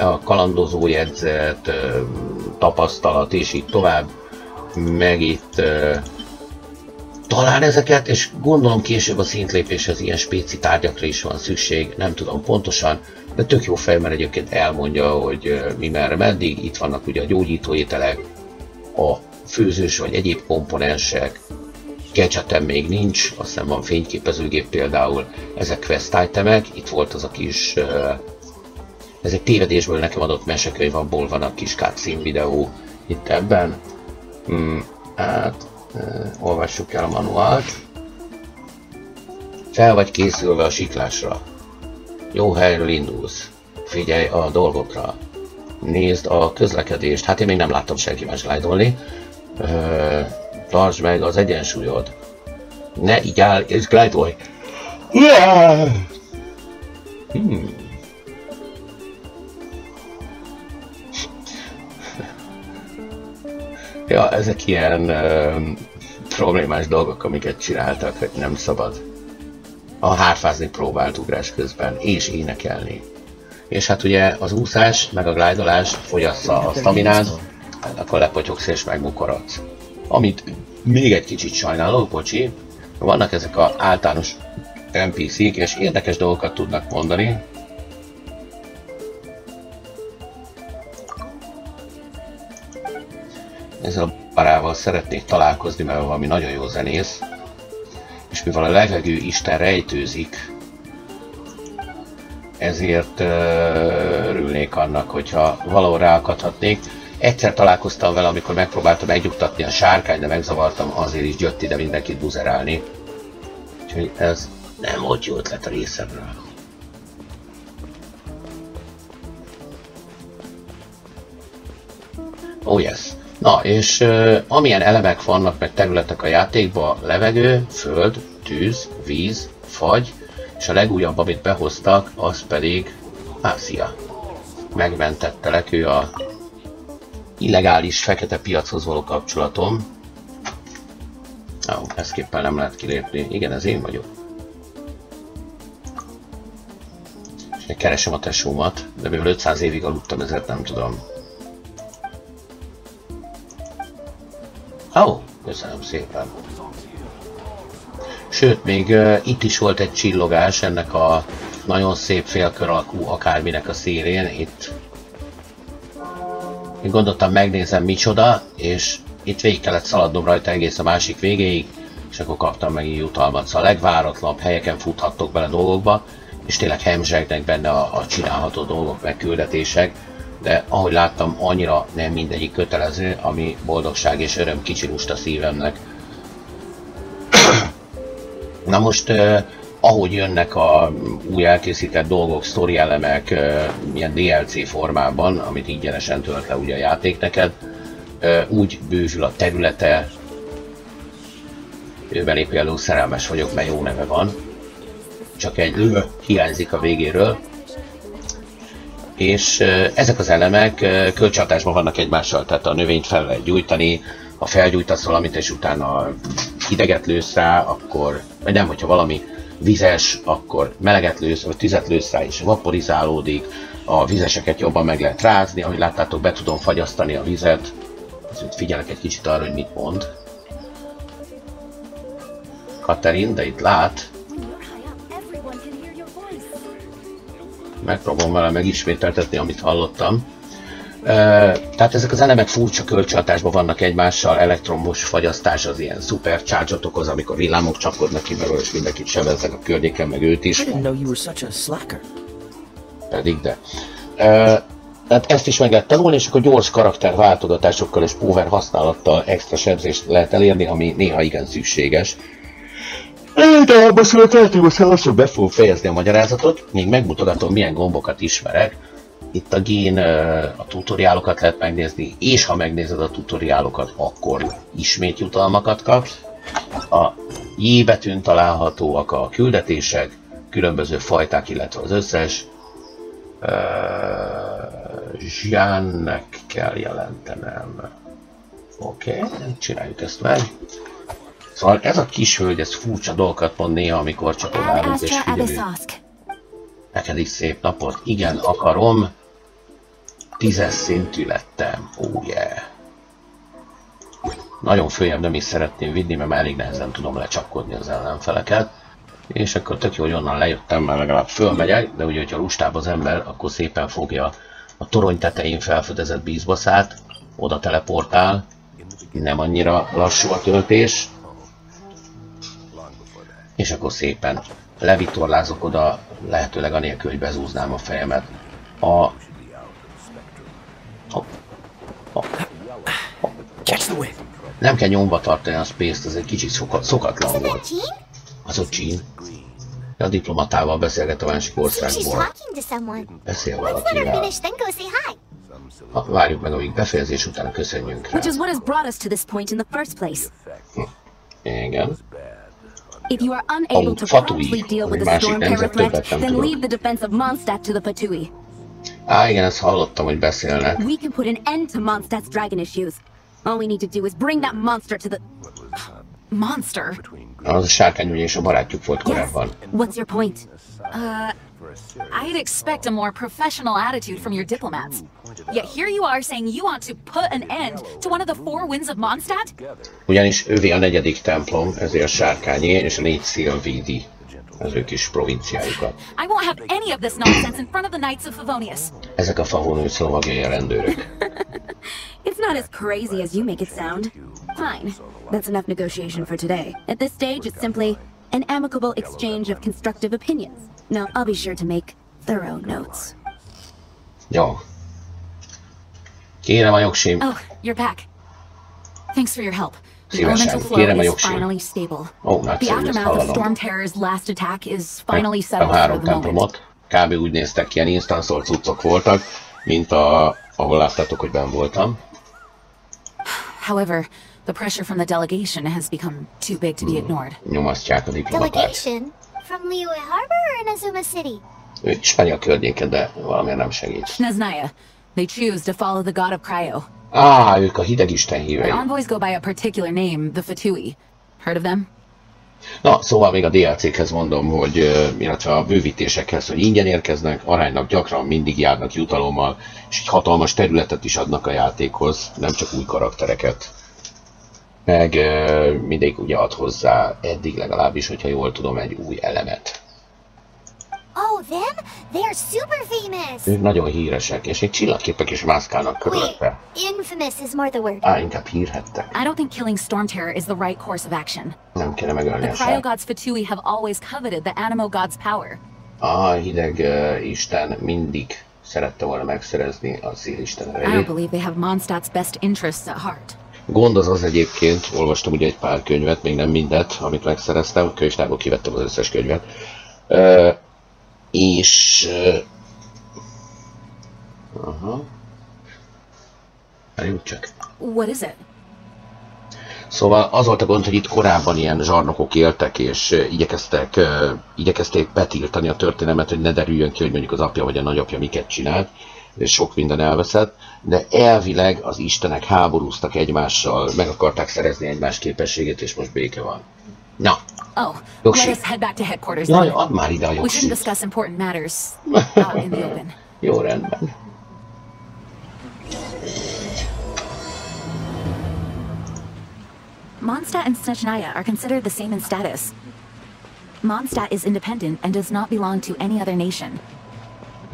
a kalandozó jegyzet, tapasztalat és így tovább, meg itt talán ezeket, és gondolom később a szintlépéshez ilyen spéci tárgyakra is van szükség, nem tudom pontosan, de tök jó fej, mert egyébként elmondja, hogy mi merre meddig, itt vannak ugye a gyógyítóételek, a főzős vagy egyéb komponensek, gadgetem még nincs, aztán van fényképezőgép például, ezek quest itemek, itt volt az a kis, ez egy tévedésből nekem adott mesekönyv, abból van a kis cutscene videó itt ebben. Hmm, hát, olvassuk el a manuált. Fel vagy készülve a siklásra. Jó helyről indulsz. Figyelj a dolgokra. Nézd a közlekedést. Hát én még nem láttam senki más glide-olni. Tartsd meg az egyensúlyod. Ne így áll és glide-olj. Hmm. Ja, ezek ilyen ö, problémás dolgok, amiket csináltak, hogy nem szabad. A hárfázni próbált ugrás közben, és énekelni. És hát ugye az úszás, meg a glide-olás fogyassza a sztaminád, hát akkor lepotyogsz és megmukorodsz. Amit még egy kicsit sajnálok, bocsi, vannak ezek az általános en pé cék, és érdekes dolgokat tudnak mondani. Ezzel a barával szeretnék találkozni, mert valami nagyon jó zenész. És mivel a levegő isten rejtőzik, ezért uh, örülnék annak, hogyha valahol ráakadhatnék. Egyszer találkoztam vele, amikor megpróbáltam egyugtatni a sárkányt, de megzavartam, azért is jött ide mindenkit buzerálni. Úgyhogy ez nem volt jó ötlet a részemről. Oh yes! Na, és euh, amilyen elemek vannak, meg területek a játékban, levegő, föld, tűz, víz, fagy, és a legújabb, amit behoztak, az pedig Ázia. Megmentettelek, ő a illegális fekete piachoz való kapcsolatom. Ó, ezképpen nem lehet kilépni. Igen, ez én vagyok. És én keresem a tesómat, de mivel ötszáz évig aludtam, ezért nem tudom. Ó, oh, köszönöm szépen. Sőt, még uh, itt is volt egy csillogás ennek a nagyon szép félkör alakú akárminek a szélén, itt. Én gondoltam, megnézem micsoda, és itt végig kellett szaladnom rajta egész a másik végéig, és akkor kaptam megint jutalmat. Szóval a legváratlanabb helyeken futhattok bele dolgokba, és tényleg hemzsegnek benne a, a csinálható dolgok, meg küldetések. De ahogy láttam, annyira nem mindegyik kötelező, ami boldogság és öröm kicsirust a szívemnek. Na most, eh, ahogy jönnek a új elkészített dolgok, sztori elemek, eh, ilyen dé el cé formában, amit ingyenesen tölt le ugye a játék neked, eh, úgy bővül a területe. Őben épp például szerelmes vagyok, mert jó neve van. Csak egy lő hiányzik a végéről. És ezek az elemek kölcsönhatásban vannak egymással, tehát a növényt fel lehet gyújtani, ha felgyújtasz valamit és utána hideget lősz rá, akkor, vagy nem, hogyha valami vizes, akkor meleget lősz, vagy tüzet lősz rá és vaporizálódik, a vizeseket jobban meg lehet rázni, ahogy láttátok, be tudom fagyasztani a vizet, azért figyelek egy kicsit arra, hogy mit mond. Katerin, de itt lát. Megpróbálom vele megismételtetni, amit hallottam. Tehát ezek az elemek furcsa kölcsönhatásban vannak egymással, elektromos fagyasztás az ilyen szuper charge-ot okoz, amikor villámok csapkodnak ki belőle, és mindenkit sebeznek a környéken, meg őt is. Pedig de. Tehát ezt is meg lehet tanulni, és akkor gyors karakterváltogatásokkal és power használattal extra sebzést lehet elérni, ami néha igen szükséges. De most a tehetőből lassan be fogom fejezni a magyarázatot, még megmutatom, milyen gombokat ismerek. Itt a gén, a tutoriálokat lehet megnézni, és ha megnézed a tutoriálokat, akkor ismét jutalmakat kapsz. A J betűn találhatóak a küldetések, különböző fajták, illetve az összes. Jeannek kell jelentenem. Oké, okay, csináljuk ezt meg. Szóval ez a kis hölgy, ez furcsa dolgokat mond néha, amikor csatolálunk és figyelünk. Neked is szép napot. Igen, akarom. Tízes szintű lettem. Ó, yeah. Nagyon följebb nem is szeretném vinni, mert már elég nehezen tudom lecsapkodni az ellenfeleket. És akkor tök jó, hogy onnan lejöttem, már legalább fölmegyek, de ugye, hogyha lustább az ember, akkor szépen fogja a torony tetején felfedezett bízbaszát, oda teleportál, nem annyira lassú a töltés, és akkor szépen levitorlázok oda, lehetőleg anélkül, hogy bezúznám a fejemet. A... a... a... a... Nem kell nyomba tartani a space-t, ez egy kicsit szokat, szokatlan volt. Az a Jean. A diplomatával beszélget a másik országból. Beszél valakivel. Ha, várjuk meg, amíg befejezés után köszönjünk rá. Igen. A Fatui, ami másik nemzet, többet nem tudok. Á, igen, ezt hallottam, hogy beszélnek. Monster. Az a sárkány ugye és a barátjuk volt korábban. What's your point? Uh, I'd expect a more professional attitude from your diplomats. Yet here you are saying you want to put an end to one of the four winds of Mondstadt? Ugyanis ővé a negyedik templom, ezért a sárkányé és a négy szél védi az ő kis provinciájukat. I won't have any of this nonsense in front of the Knights of Favonius. Ezek a Favonius lovagjai a rendőrök. It's not as crazy as you make it sound. Fine. That's enough negotiation for today. At this stage, it's simply an amicable exchange of constructive opinions. Now, I'll be sure to make thorough notes. Yo. Kérem a jogsim. Oh, you're back. Thanks for your help. The elemental flow is finally stable. Oh, the aftermath of Storm Terror's last attack is finally settled for the moment. Kb. Úgy néztek ki, ilyen instanszor cuccok voltak, mint a, ahol láttátok, hogy benn voltam. However, the pressure from the delegation has become too big to be ignored. Nyomasztják a diplomatát. From Liyue Harbor or Nezuma City? Ő spanyol környéke, de valamilyen nem segít. Snezhnaya. They choose to follow the god of Cryo. Ah, ők a hidegisten hívei. The envoys go by a particular name, the Fatui. Heard of them? Na, szóval még a dé el céhez mondom, hogy illetve a bővítésekhez, hogy ingyen érkeznek, aránylag gyakran mindig járnak jutalommal, és egy hatalmas területet is adnak a játékhoz, nem csak új karaktereket. Meg mindig ugye ad hozzá, eddig legalábbis, hogyha jól tudom, egy új elemet. Oh, them? They are super famous! Ők nagyon híresek, és egy csillagképek is mászkálnak körülötte. Infamous is more the word. Á, inkább hírhettek. I don't think killing Storm Terror is the right course of action. Nem kéne megölni a sár. The Cryo gods Fatui have always coveted the Animo gods power. Ah, hideg uh, isten mindig szerette volna megszerezni a szélisten erejét. I don't believe they have Mondstadt's best interests at heart. Gond az az egyébként, olvastam ugye egy pár könyvet, még nem mindet, amit megszereztem, könyvtárból kivettem az összes könyvet. Uh, és... Uh, aha... Eljut csak. What is it? Szóval az volt a gond, hogy itt korábban ilyen zsarnokok éltek, és igyekeztek, uh, igyekezték betiltani a történelmet, hogy ne derüljön ki, hogy mondjuk az apja vagy a nagyapja miket csinált, és sok minden elveszett, de elvileg az istenek háborúztak egymással, meg akarták szerezni egymás képességét, és most béke van. Na, oh, jogsit. Jaj, add már ide a jogsit. Jó, rendben. Mondstadt and Snezhnaya are considered the same in status. Mondstadt is independent and does not belong to any other nation.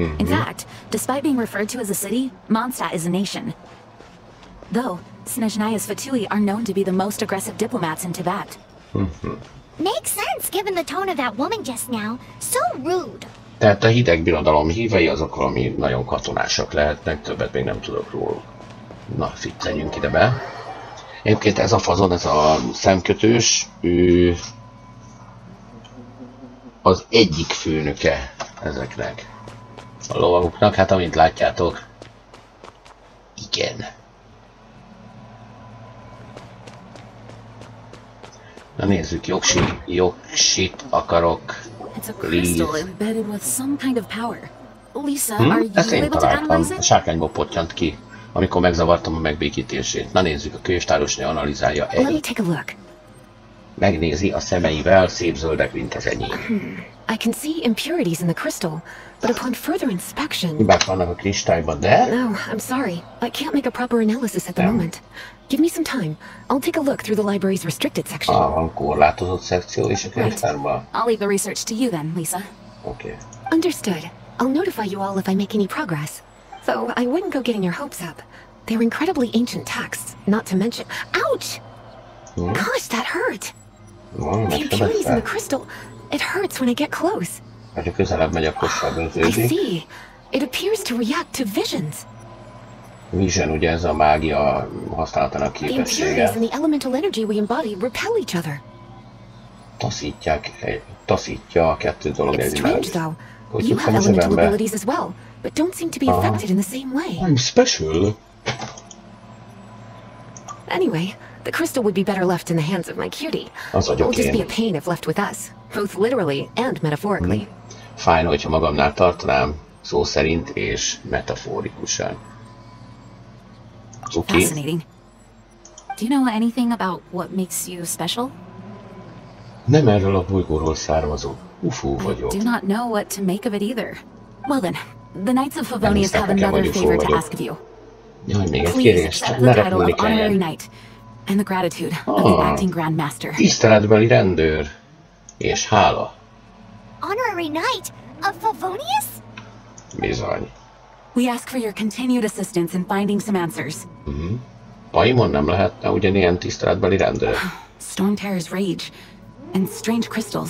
Mm-hmm. In fact, despite being referred to as a city, Mondstadt is a nation. Though, Snezhnaya's Fatui are known to be the most aggressive diplomats in Tibet. Mm-hmm. Makes sense given the tone of that woman just now. So rude. Tehát a hidegbirodalom hívei azok, ami nagyon katonásak lehetnek, többet még nem tudok róluk. Na, fitteljünk ide be. Egyébként ez a fazon, ez a szemkötős, ő az egyik főnöke ezeknek a lovagoknak, hát amint látjátok, igen. Na nézzük, jogsit, jogsit akarok. Hm? Ezt én találtam, a sárkányból pottyant ki, amikor megzavartam a megbékítését. Na nézzük, a könyvtárosnő analizálja egy. Megnézi a szemeivel, szép zöldek, mint az enyém. Hibák vannak a kristályban, de... Ah, van korlátozott szekció és a könyvtárban. Oké. Though I wouldn't go getting your hopes up. They're incredibly ancient texts, not to mention... Ouch! Hmm? Gosh, that hurt! No, the impurities in the crystal... It hurts when I get close. I see. It appears to react to visions. Vision, ugye ez a mágia használatának képessége. The impurities and the elemental energy we embody repel each other. Taszítják, taszítja a kettő dolog egymást. You have elemental abilities as well, but don't seem to be affected in the same way. I'm special. Anyway, the crystal would be better left in the hands of my cutie. It would just be a pain if left with us, both literally and metaphorically. Fájna, hogyha magamnál tartanám, szó szerint és metaforikusan. Fascinating. Do you know anything about what makes you special? Nem erről a bolygóról származó. Ufó vagyok. I do not know what to make of it either. Well then, the Knights of Favonius have another favor to ask of you. Jaj, még egy kérést, ne repülni kelljen. Ah, tiszteletbeli rendőr és hála. Honorary Knight of Favonius? Bizony. We ask for your continued assistance in finding some answers. Mhm. Paimon nem lehetne ugyanilyen tiszteletbeli rendőr? Storm terrors rage and strange crystals.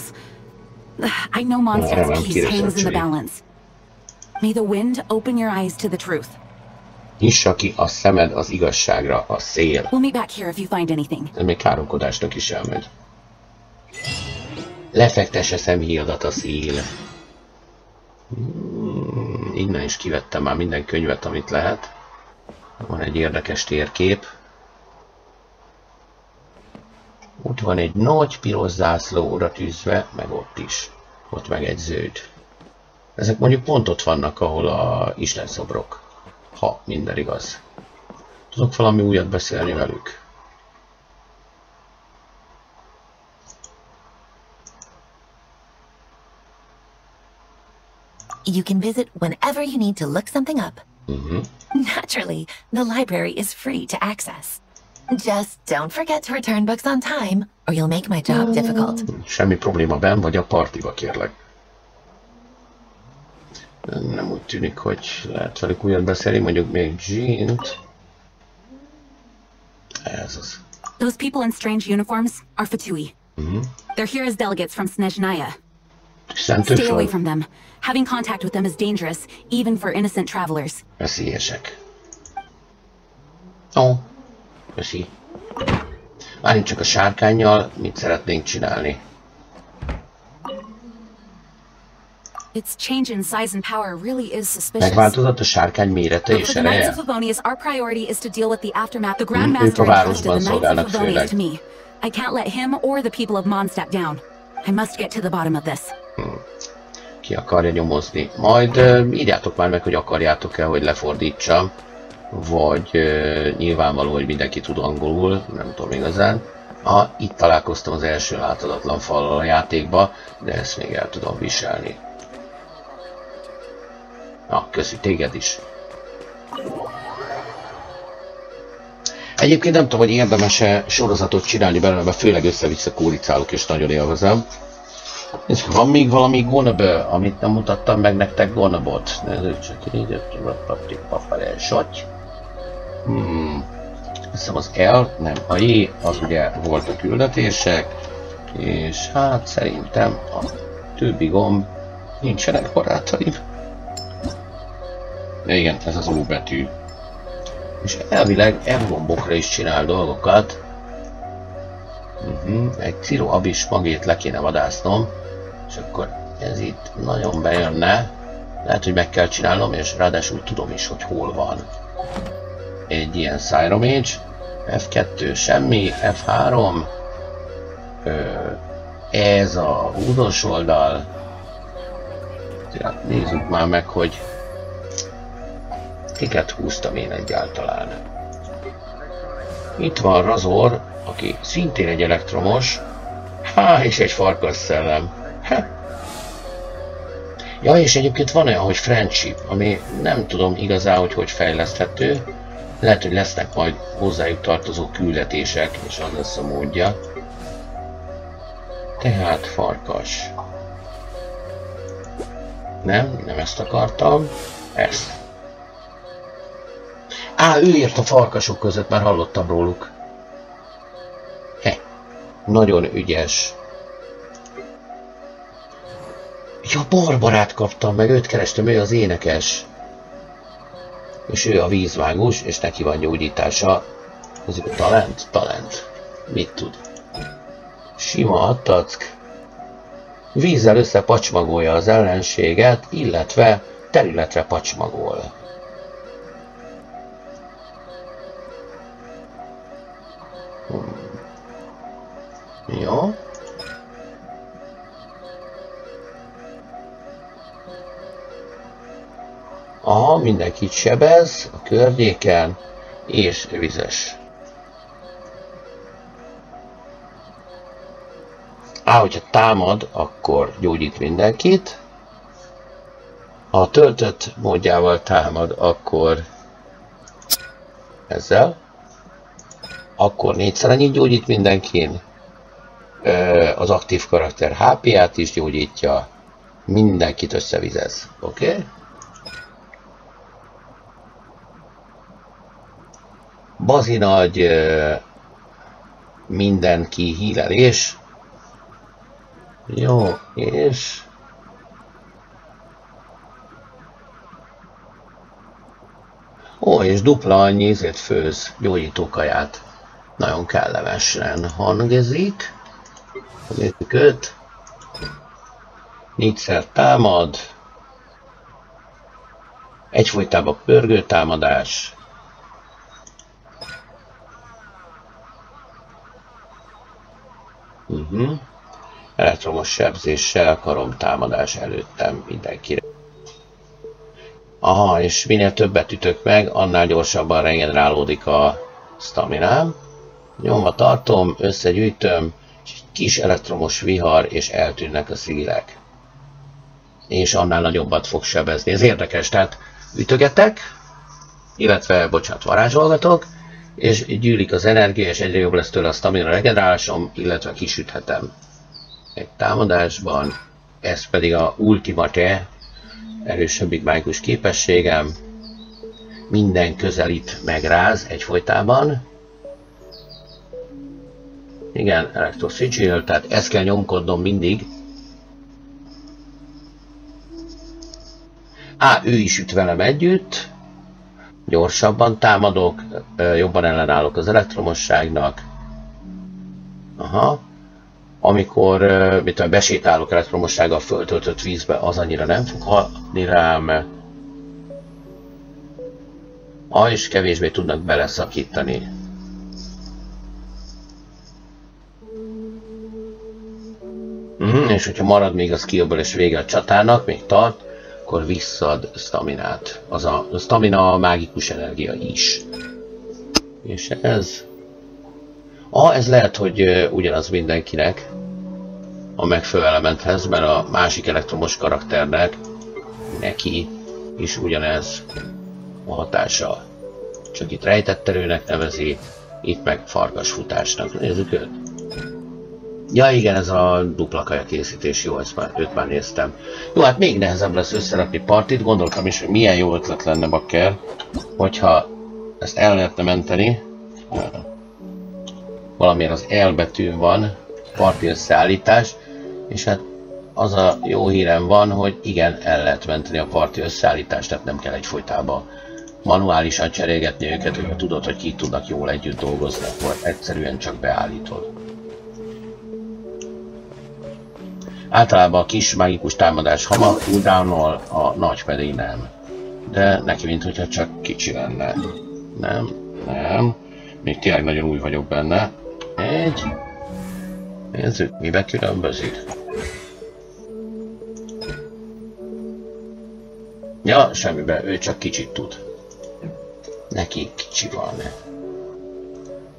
I know Mondstadt's peace hangs in the balance. May the wind open your eyes to the truth. Nyissa ki a szemed az igazságra, a szél. We'll meet back here if you find anything. Ez még káromkodásnak is elmegy. Lefektesse szemhéjadat a szél. Hmm, innen is kivettem már minden könyvet, amit lehet. Van egy érdekes térkép. Ott van egy nagy piros zászló oda tűzve, meg ott is. Ott meg egy zöld. Ezek mondjuk pont ott vannak, ahol a istenszobrok. Ha minden igaz. Tudok valami újat beszélni velük? You can visit whenever you need to look something up. Mm-hmm. Naturally, the library is free to access. Just don't forget to return books on time, or you'll make my job difficult. Semmi probléma, Ben, vagy a partiba, kérlek. Nem úgy tűnik, hogy lehet velük újat beszélni, mondjuk még Jean-t. Ez az. Those people in strange uniforms are Fatui. Mm-hmm. They're here as delegates from Snezhnaya. Stay away from them. Having contact with them is dangerous, even for innocent travelers. Veszélyesek. Ó. Oh. Köszi. Várjunk csak a sárkánnyal, mit szeretnénk csinálni. Megváltozott a sárkány mérete és ereje. Ők a városban szolgálnak főleg. Hmm. Ki akarja nyomozni? Majd uh, írjátok már meg, hogy akarjátok-e, hogy lefordítsam. Vagy uh, nyilvánvaló, hogy mindenki tud angolul, nem tudom igazán. Ah, itt találkoztam az első láthatatlan fallal a játékba, de ezt még el tudom viselni. Na, köszi, téged is. Egyébként nem tudom, hogy érdemes-e sorozatot csinálni belőle, mert főleg össze-vissza kóricálok és nagyon élvezem. És van még valami Gonobő, amit nem mutattam meg nektek Gonobot. Nézzük csak így, hogy hmm. Hiszem az kell, nem a J, az ugye volt a küldetések, és hát szerintem a többi gomb nincsenek barátaim. De igen, ez az U betű. És elvileg M gombokra is csinál dolgokat. Uh-huh. Egy Ciro Abyss magét le kéne vadásznom, és akkor ez itt nagyon bejönne. Lehet, hogy meg kell csinálnom, és ráadásul tudom is, hogy hol van. Egy ilyen Cyromage, F kettő semmi, F három, Ö, ez a húzós oldal. Nézzük már meg, hogy kiket húztam én egyáltalán. Itt van Razor, aki szintén egy elektromos, há, és egy farkas szellem. Ha. Ja, és egyébként van olyan, hogy Friendship, ami nem tudom igazán, hogy hogy fejleszthető. Lehet, hogy lesznek majd hozzájuk tartozó küldetések, és az lesz a módja. Tehát farkas. Nem, nem ezt akartam. Ezt. Á, ő ért a farkasok között, már hallottam róluk. He, nagyon ügyes. Ja, Barbarát kaptam meg, őt kerestem, ő az énekes. És ő a vízvágós, és neki van gyógyítása. Ez a talent, talent. Mit tud? Sima attack. Vízzel összepacsmagolja az ellenséget, illetve területre pacsmagol. Hmm. Jó. Aha, mindenkit sebez a környéken, és vizes. Á, hogyha támad, akkor gyógyít mindenkit. Ha töltött módjával támad, akkor ezzel. Akkor négyszer annyit gyógyít mindenkin. Az aktív karakter há pé-ját is gyógyítja. Mindenkit összevizez. Oké? Okay? Bazi nagy mindenki hílelés. Jó, és... Ó, és dupla annyi ízét főz gyógyítókaját. Nagyon kellemesen hangzik. Nézzük őt. Négyszer támad. Egyfolytában pörgő támadás. Uh-huh. Elektromos sebzéssel, karomtámadás előttem mindenkire. Aha, és minél többet ütök meg, annál gyorsabban regenerálódik a sztaminám. Nyomva tartom, összegyűjtöm, és egy kis elektromos vihar, és eltűnnek a szigilek. És annál nagyobbat fog sebezni. Ez érdekes, tehát ütögetek, illetve, bocsánat, varázsolgatok, és gyűlik az energia, és egyre jobb lesz tőle a stamina regenerálásom, illetve kisüthetem egy támadásban. Ez pedig a ultimate, erősöbbik mágikus képességem. Minden közelít megráz egyfolytában. Igen, Electro Sigil, tehát ezt kell nyomkodnom mindig. Á, ő is üt velem együtt. Gyorsabban támadok, jobban ellenállok az elektromosságnak. Aha. Amikor mit tudom, besétálok elektromossággal föltöltött vízbe, az annyira nem fog hatni rám. Ah, és kevésbé tudnak beleszakítani. Mm, és hogyha marad még a skillből és vége a csatának, még tart, akkor visszaad sztaminát. Az a, a sztamina a mágikus energia is. És ez... Ah, ez lehet, hogy ugyanaz mindenkinek a megfelelő elementhez, mert a másik elektromos karakternek neki is ugyanez a hatása. Csak itt rejtett erőnek nevezi, itt meg farkasfutásnak. Nézzük őt. Ja igen, ez a dupla kaja készítés, jó, ezt már, őt már néztem. Jó, hát még nehezebb lesz összerakni partit, gondoltam is, hogy milyen jó ötlet lenne bakker, hogyha ezt el lehetne menteni. Valamilyen az elbetűn van, parti összeállítás, és hát az a jó hírem van, hogy igen, el lehet menteni a parti összeállítást, tehát nem kell egyfolytában manuálisan cserélgetni őket, hogyha tudod, hogy ki tudnak jól együtt dolgozni, akkor egyszerűen csak beállítod. Általában a kis mágikus támadás hamar cooldown-nal, a nagy pedig nem. De neki minthogyha csak kicsi lenne. Nem, nem. Még tényleg nagyon új vagyok benne. Egy. Nézzük, mibe különbözik. Ja, semmiben, ő csak kicsit tud. Neki kicsi van.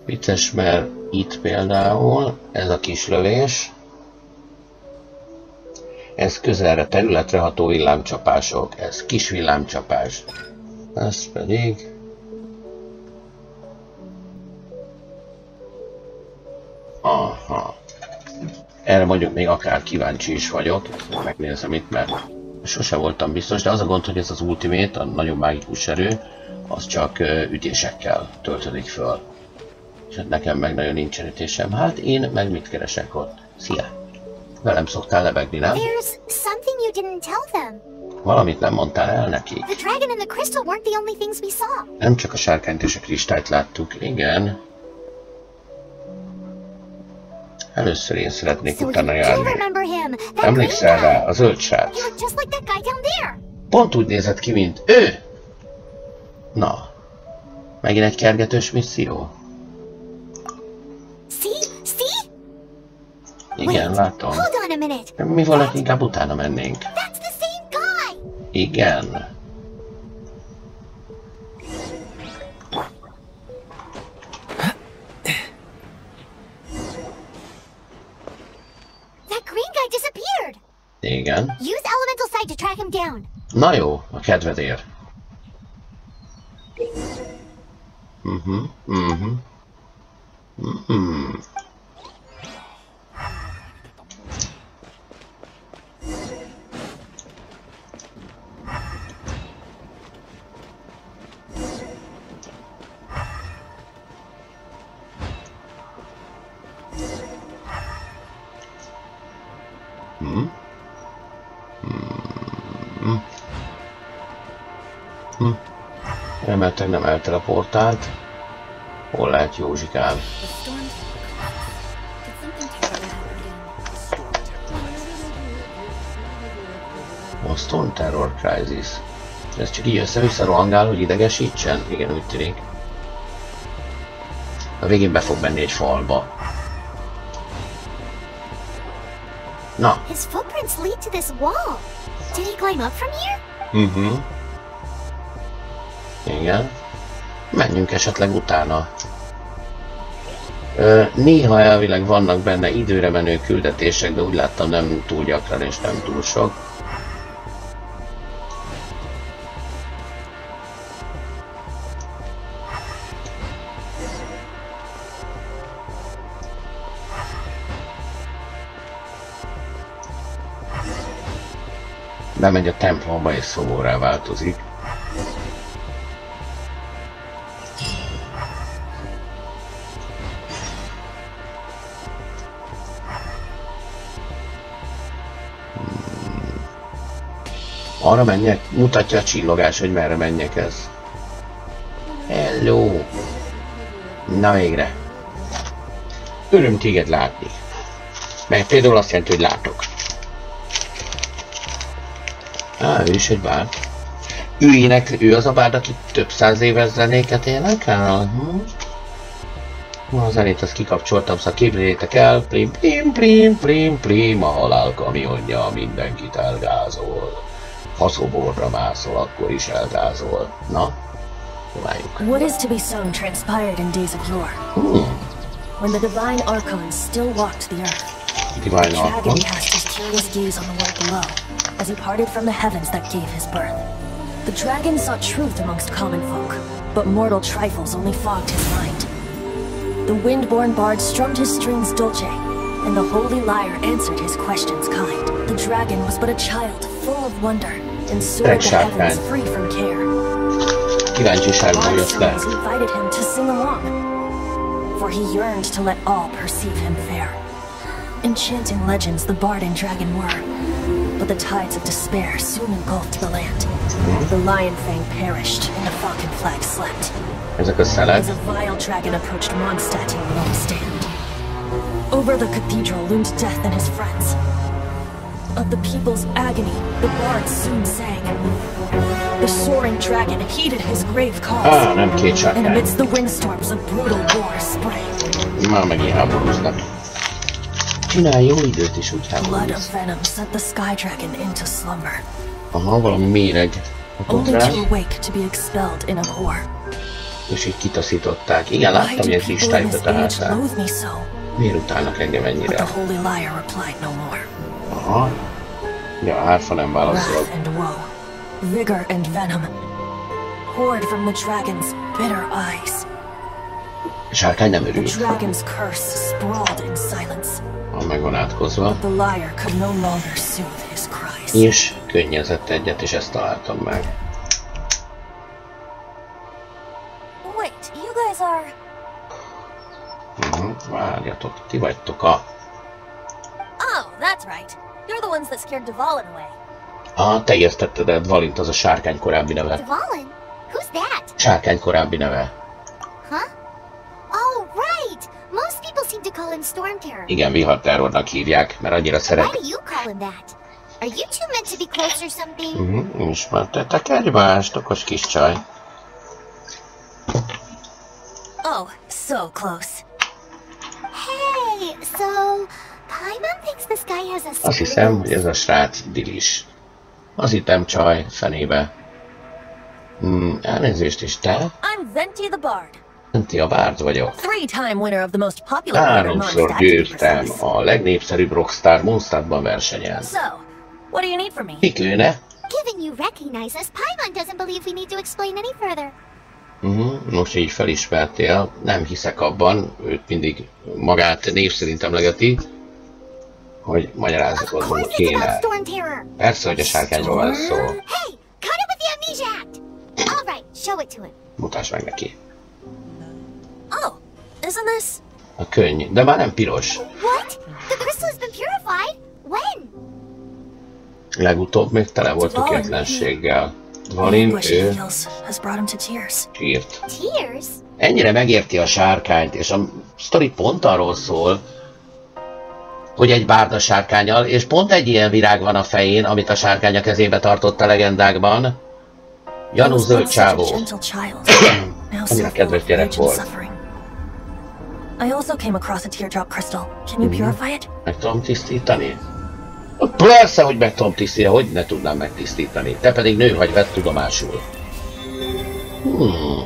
Vicces, mert itt például ez a kis lövés. Ez közelre területre ható villámcsapások, ez kis villámcsapás. Ez pedig... Aha. Erre mondjuk még akár kíváncsi is vagyok, megnézem itt, mert sose voltam biztos, de az a gond, hogy ez az ultimate, a nagyon mágikus erő, az csak ütésekkel töltődik föl. És hát nekem meg nagyon nincsen ütésem. Hát én meg mit keresek ott? Szia! Velem szoktál lebegni, nem? Valamit nem mondtál el neki. Nem csak a sárkányt és a kristályt láttuk, igen. Először én szeretnék utána járni. Emlékszel rá, a zöld srác? Pont úgy nézett ki, mint ő! Na, megint egy kergetős misszió? Igen, látom. Mi volt, inkább utána mennénk. Igen. Igen. Na jó, a kedvedért. Mhm, mhm. Mhm. Mert nem elteleportált. Hol lehet Józsikám? A Storm Terror Crisis. Ez csak így össze-vissza rohangál, hogy idegesítsen? Igen, úgy tűnik. A végén be fog menni egy falba. Na. His footprints lead to this wall. Did he climb up from here? Mhm. Igen. Menjünk esetleg utána. Ö, néha elvileg vannak benne időre menő küldetések, de úgy láttam nem túl gyakran és nem túl sok. Bemegy a templomba és szoborrá változik. Arra menjek, mutatja a csillogás, hogy merre menjek ez. Hello! Na végre! Öröm téged látni. Mert például azt jelenti, hogy látok. Á, ő is egy bárd. Ő ének, ő az a bárd, aki több száz éves zenéket énekel? Hm? A zenét azt kikapcsoltam, szóval képzeljétek el. Plim, plim, plim, plim, plim, a halál kamionja mindenkit elgázol. Ha szoborra mászol, akkor is elgázol. Na, próbáljuk. What is to be sown transpired in days of yore. Hmm. When the divine archons still walked the earth. Divine archon. He cast his curious gaze on the world below, as he parted from the heavens that gave his birth. The dragon sought truth amongst common folk, but mortal trifles only fogged his mind. The wind-born bard strummed his strings dolce, and the holy liar answered his questions kind. The dragon was but a child, full of wonder, and soared the heavens free from care. The invited him to sing along, for he yearned to let all perceive him fair. Enchanting legends the bard and dragon were, but the tides of despair soon engulfed the land. The lion fang perished, and the falcon flag slept. As a vile dragon approached Mondstadt, he would all stand. Over the cathedral loomed death and his friends. Of the people's agony, the bards soon sang. The soaring dragon heeded his grave calls, ah, nem kétság, and amidst the windstorms of brutal war sprang. Már megint háborúznak. Csinál jó időt is, úgy háborúz. Blood of venom sent the sky dragon into slumber. Aha, valami méreg. Only to awake to be expelled in a horror. És így kitaszították. Igen, láttam, hogy ez listáját találták. Miért utálnak engem ennyire? Aha. Ja, árfa nem válaszol. Vigor and venom poured from the dragon's bitter eyes. Sárkány nem örül. The dragon's curse sprawled in silence. Ha meg van átkozva. The liar could no longer soothe his cries. És könnyezett egyet, és ezt találtam meg. Wait, you guys are. Uh-huh, várjatok, ti vagytok a. Oh, that's right. You're the ones that scared Dvalin away. Ah, te ijesztetted el Dvalint, az a sárkány korábbi neve. Dvalin? Who's that? Sárkány korábbi neve. Huh? Oh, right. Most people seem to call him Storm Terror. Igen, viharterrornak hívják, mert annyira szeret. Why do you call him that? Are you two meant to be close or something? Mhm, ismertetek egymást, okos kis csaj. Oh, so close. Hey, so Paimon thinks this guy has a. Azt hiszem, hogy ez a srác dilis. Az hitem csaj, fenébe. Hmm, elnézést is te. I'm Venti the Bard. Venti a bárd vagyok. Háromszor győztem a legnépszerűbb rockstar Mondstadtban versenyen. So, what do you need from me? Ki kéne? Given you recognize us, Paimon doesn't believe we need to explain any further. Uh-huh. Most így felismertél, nem hiszek abban, őt mindig magát név szerint emlegeti, hogy magyarázatodban kéne. Persze, hogy a sárkányról van szó. Mutasd meg neki. A könny, de már nem piros. Legutóbb még tele volt tökéletlenséggel. Dvalin, ő sírt. Ennyire megérti a sárkányt, és a sztori pont arról szól, hogy egy bárd a sárkányal, és pont egy ilyen virág van a fején, amit a sárkány a kezébe tartott a legendákban. Janú zöld csávó. Annyira kedves gyerek volt. Meg tudom tisztítani? Persze, hogy meg tudom tisztítani, hogy ne tudnám megtisztítani. Te pedig nő vagy, vett tudomásul. Hmm.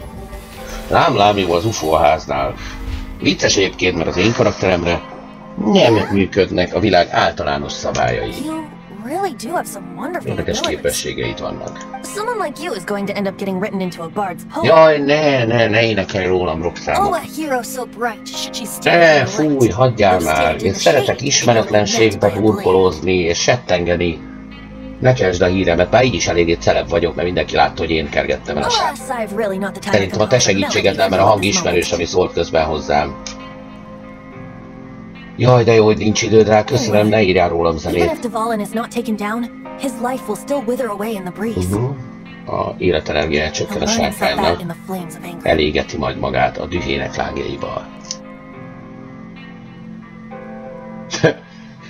Lám lám jó az u f o háznál. Vicces egyébként, mert az én karakteremre nem működnek a világ általános szabályai. Érdekes képességeit vannak. Jaj, ne, ne, ne énekelj rólam rockszámot. Ne, fúj, hagyjál már. Én szeretek ismeretlenségbe burkolózni és settengeni. Ne keresd a híremet, már így is eléggé celeb vagyok, mert mindenki látta, hogy én kergettem el a sárkányt. Szerintem a te segítséged nem, mert a hang ismerős, ami szólt közben hozzám. Jaj, de jó, hogy nincs időd rá, köszönöm, ne írjál rólam zenét. Uh-huh. A életenergiája csökken a sárkánynak, elégeti majd magát a dühének lángjaiba.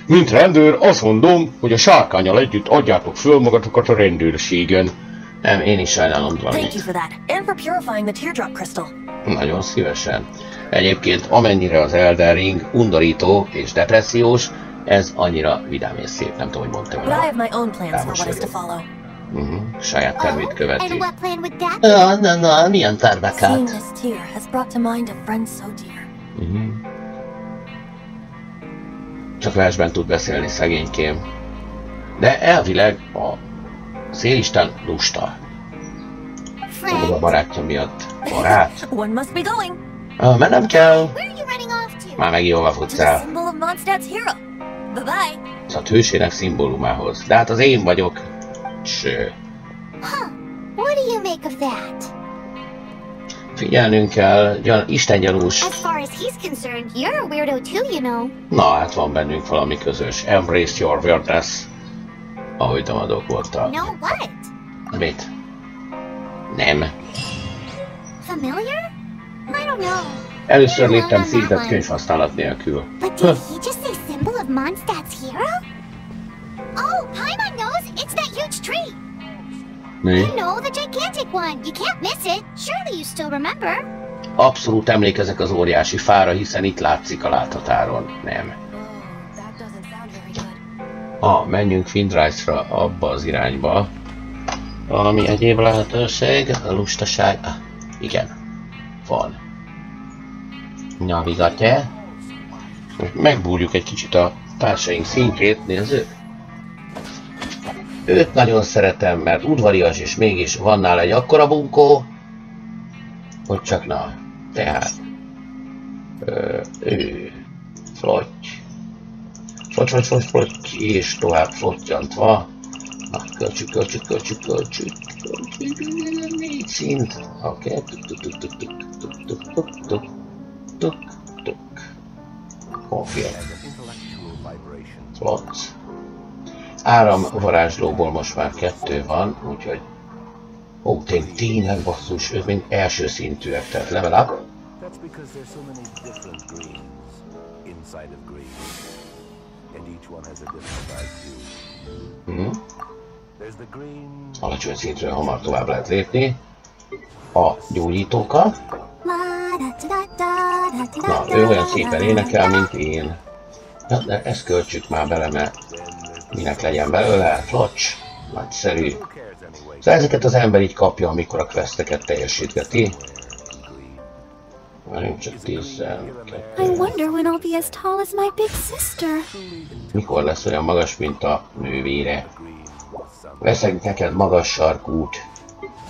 Mint rendőr, azt mondom, hogy a sárkányal együtt adjátok föl magatokat a rendőrségen. Nem, én is sajnálom valamit. Nagyon szívesen. Egyébként amennyire az Elden Ring undorító és depressziós, ez annyira vidám és szép, nem tudom, hogy mondtam el. Uh-huh. Saját tervét követi. Na, na, na, milyen terveket? Uh-huh. Csak versben tud beszélni szegénykém. De elvileg a szélisten lusta. Tudod, a barátja miatt. Barát? Ah, mennem kell! Már megint hova futsz el? a hőséreg szimbólumához. De hát az én vagyok. Cső. Figyelnünk kell, istengyanús. Na, hát van bennünk valami közös. Embrace your weirdness. Ahogy tamadók voltak. Mit? Nem. Először léptem szintet könyvhasználat nélkül. Mi? Abszolút emlékezek az óriási fára, hiszen itt látszik a láthatáron. Nem. Ah, menjünk Windrise-ra, abba az irányba. Valami egyéb lehetőség, a lustaság... Ah, igen. Van. Navigatje. Megbúrjuk egy kicsit a társaink szintjét, nézzük. Őt nagyon szeretem, mert udvarias, és mégis van nála egy akkora bunkó, hogy csak na. Tehát... Ö, ő... Flotty. Flotty, flotty, flotty, flotty, és tovább flottyantva. Na, költsük, költsük, költsük, költsük, költsük, négy szint. Oké. Confirm. Flotty. Áramvarázslóból most már kettő van, úgyhogy... Ó, tényleg, tényleg basszus, ők mind első szintűek, tehát level up. Hmm. Alacsony szintről hamar tovább lehet lépni. A gyógyítókat. Na, ő olyan szépen énekel, mint én. Na, de ezt költsük már bele, mert... Minek legyen belőle, flocs, nagyszerű. Szóval ezeket az ember így kapja, amikor a questeket teljesítgeti. Várjunk csak tizenkettő. Mikor lesz olyan magas, mint a nővére? Veszek neked magas sarkút.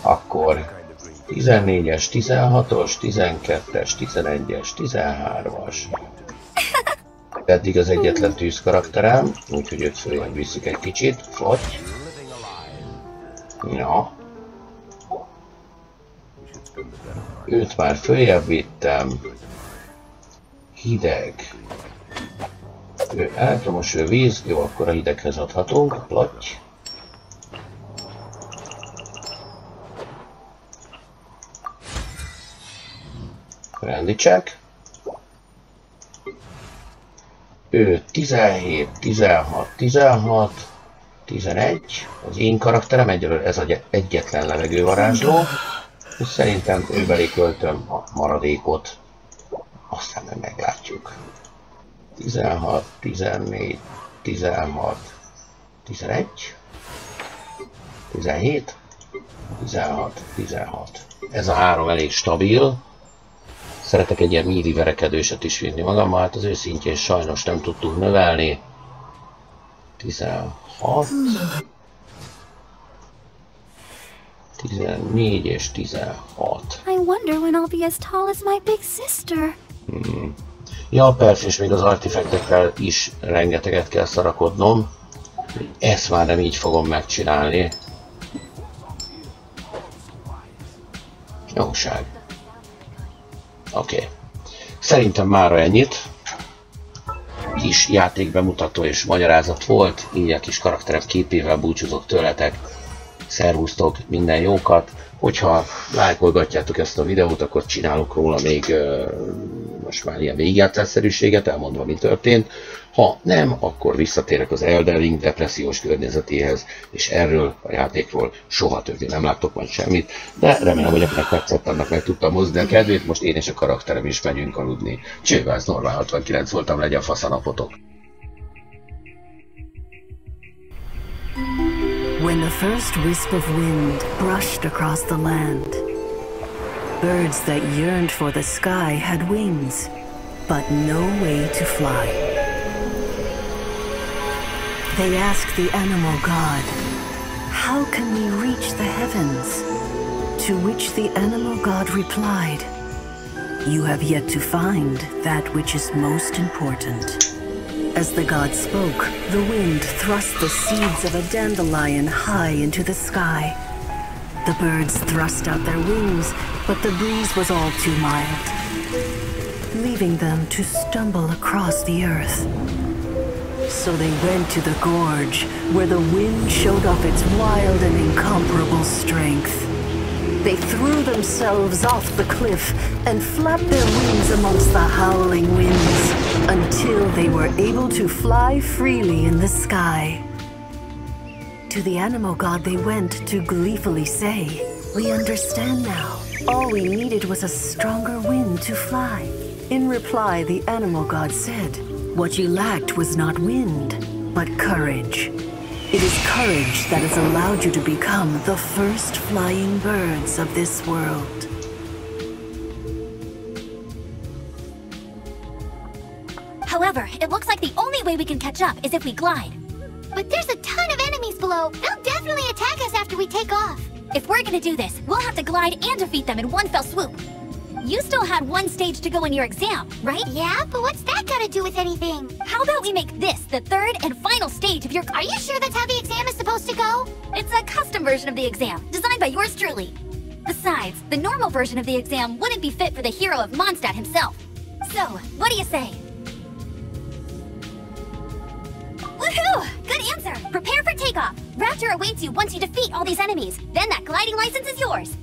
Akkor tizennégyes, tizenhatos, tizenkettes, tizenegyes, tizenhármas. Eddig az egyetlen tűz karakterem, úgyhogy őt följön visszük egy kicsit. Flotty. Ja. Őt már följebb vittem. Hideg. Ő elektromos, ő víz. Jó, akkor a hideghez adhatunk. Flotty. Rendítsek. Ő tizenhét, tizenhat, tizenhat, tizenegy, az én karakterem, egyelőre ez az egyetlen levegővarázsló, és szerintem ő belé költöm a maradékot, aztán meg meglátjuk. tizenhat, tizennégy, tizenhat, tizenegy, tizenhét, tizenhat, tizenhat. Ez a három elég stabil. Szeretek egy ilyen míli verekedőset is vinni magammal, hát az ő szintjén sajnos nem tudtuk növelni. tizenhat, tizennégy és tizenhat. Hmm. Ja, persze, és még az artifektekkel is rengeteget kell szarakodnom. Ezt már nem így fogom megcsinálni. Jóság. Oké. Okay. Szerintem mára ennyit. Kis játékbemutató és magyarázat volt. Így a kis karakterem képével búcsúzok tőletek. Szervusztok, minden jókat. Hogyha lájkolgatjátok ezt a videót, akkor csinálok róla még uh, most már ilyen végigjátszásszerűséget, elmondva, mi történt. Ha nem, akkor visszatérek az Elden Ring depressziós környezetéhez, és erről a játékról soha többé nem láttok majd semmit, de remélem, hogy akinek tetszett, annak meg tudtam hozni a kedvét, most én és a karakterem is megyünk aludni. Csővász, Normál hatvankilenc voltam, legyen fasz a napotok! When the first wisp of wind brushed across the land, birds that yearned for the sky had wings, but no way to fly. They asked the animal god, "How can we reach the heavens?" To which the animal god replied, "You have yet to find that which is most important." As the god spoke, the wind thrust the seeds of a dandelion high into the sky. The birds thrust out their wings, but the breeze was all too mild, leaving them to stumble across the earth. So they went to the gorge, where the wind showed off its wild and incomparable strength. They threw themselves off the cliff and flapped their wings amongst the howling winds until they were able to fly freely in the sky. To the animal god they went to gleefully say, "We understand now. All we needed was a stronger wind to fly." In reply, the animal god said, "What you lacked was not wind, but courage. It is courage that has allowed you to become the first flying birds of this world." However, it looks like the only way we can catch up is if we glide. But there's a ton of enemies below. They'll definitely attack us after we take off. If we're gonna do this, we'll have to glide and defeat them in one fell swoop. You still had one stage to go in your exam, right? Yeah, but what's that got to do with anything? How about we make this the third and final stage of your... Are you sure that's how the exam is supposed to go? It's a custom version of the exam, designed by yours truly. Besides, the normal version of the exam wouldn't be fit for the hero of Mondstadt himself. So, what do you say? Woohoo! Good answer! Prepare for takeoff! Raptor awaits you once you defeat all these enemies. Then that gliding license is yours.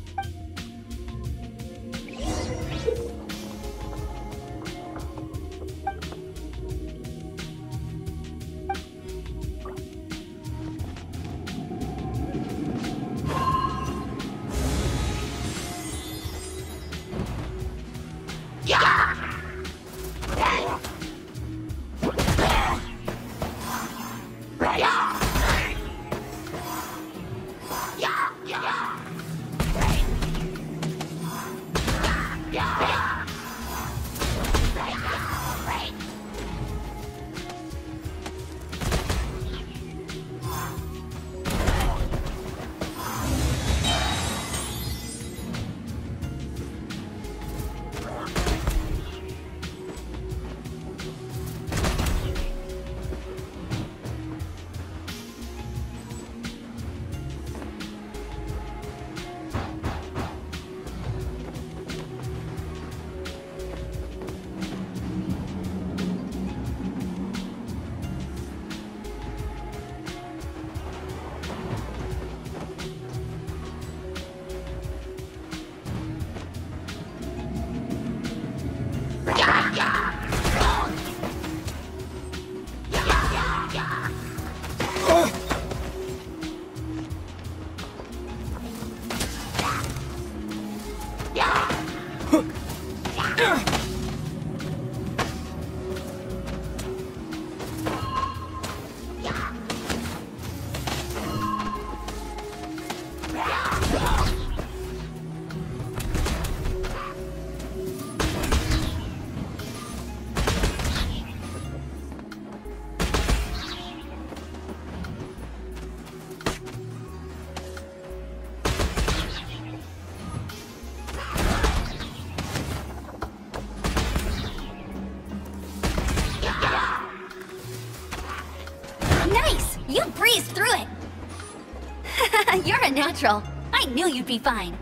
Natural. I knew you'd be fine.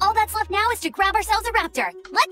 All that's left now is to grab ourselves a raptor. Let's...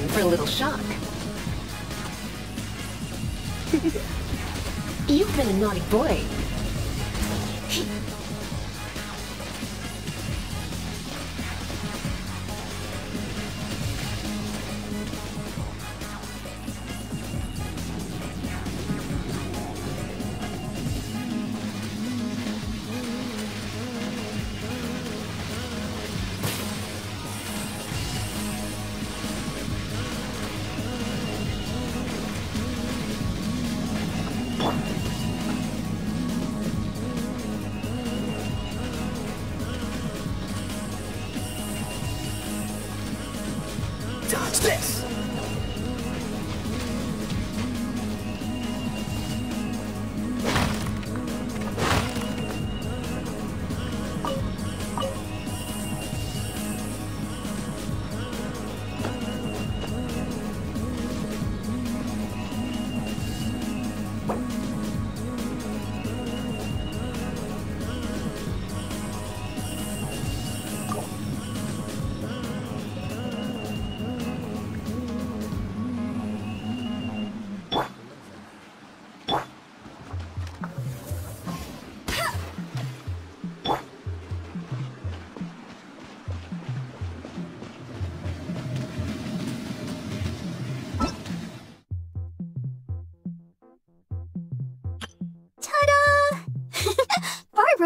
in for a little shock. You've been a naughty boy.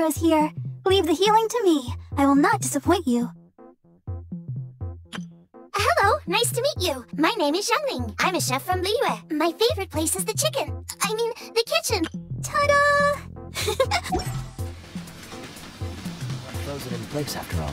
Is here. Leave the healing to me. I will not disappoint you. Hello, nice to meet you. My name is Xiangling. I'm a chef from Liyue. My favorite place is the chicken. I mean, the kitchen. Ta-da! Those are in place after all.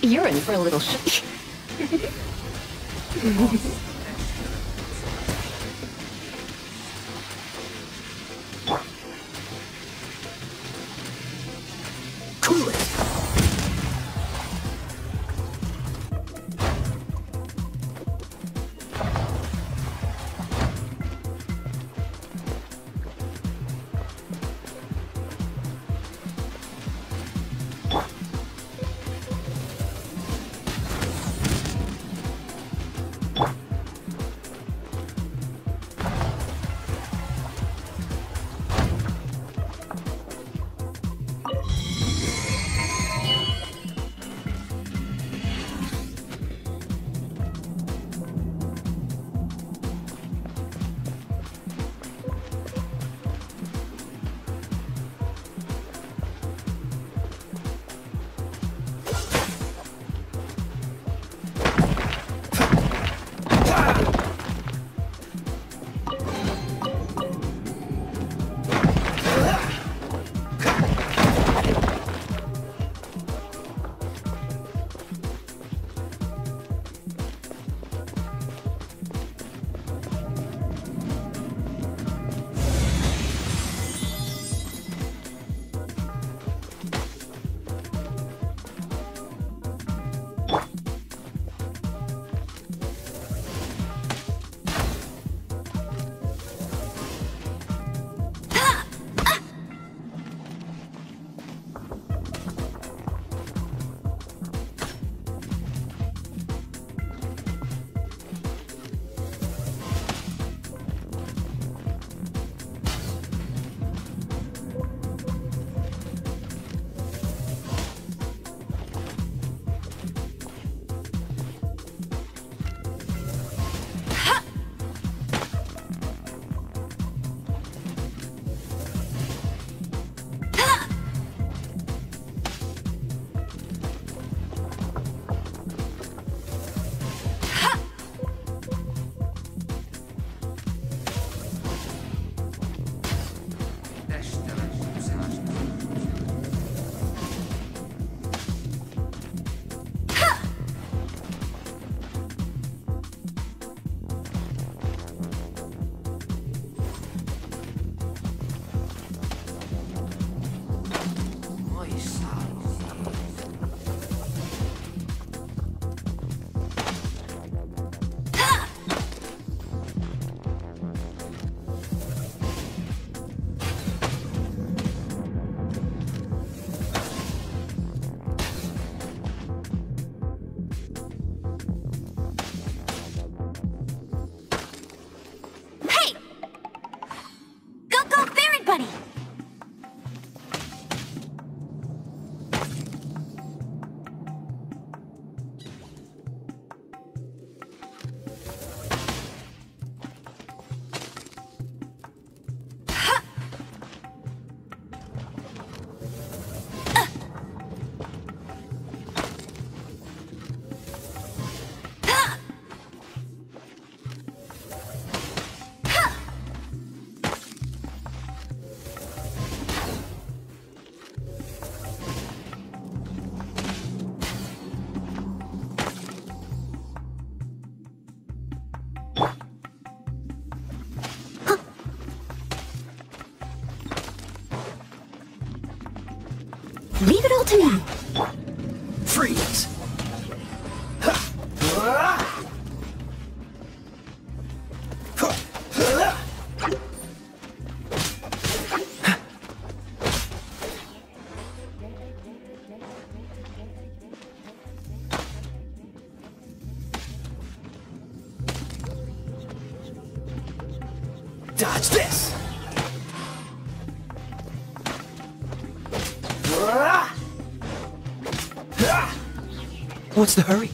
You're in for a little sh- Cool it. Leave it all to me. Freeze. Dodge this! What's the hurry?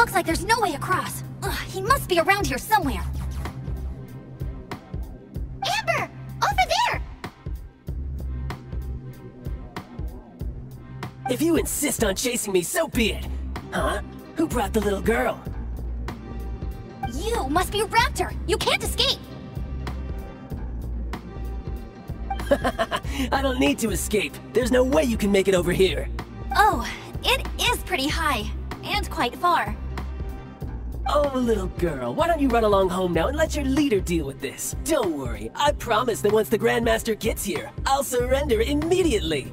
Looks like there's no way across. Ugh, he must be around here somewhere. Amber! Over there! If you insist on chasing me, so be it. Huh? Who brought the little girl? You must be Raptor! You can't escape! I don't need to escape. There's no way you can make it over here. Oh, it is pretty high. And quite far. Oh, little girl, why don't you run along home now and let your leader deal with this? Don't worry, I promise that once the Grandmaster gets here, I'll surrender immediately.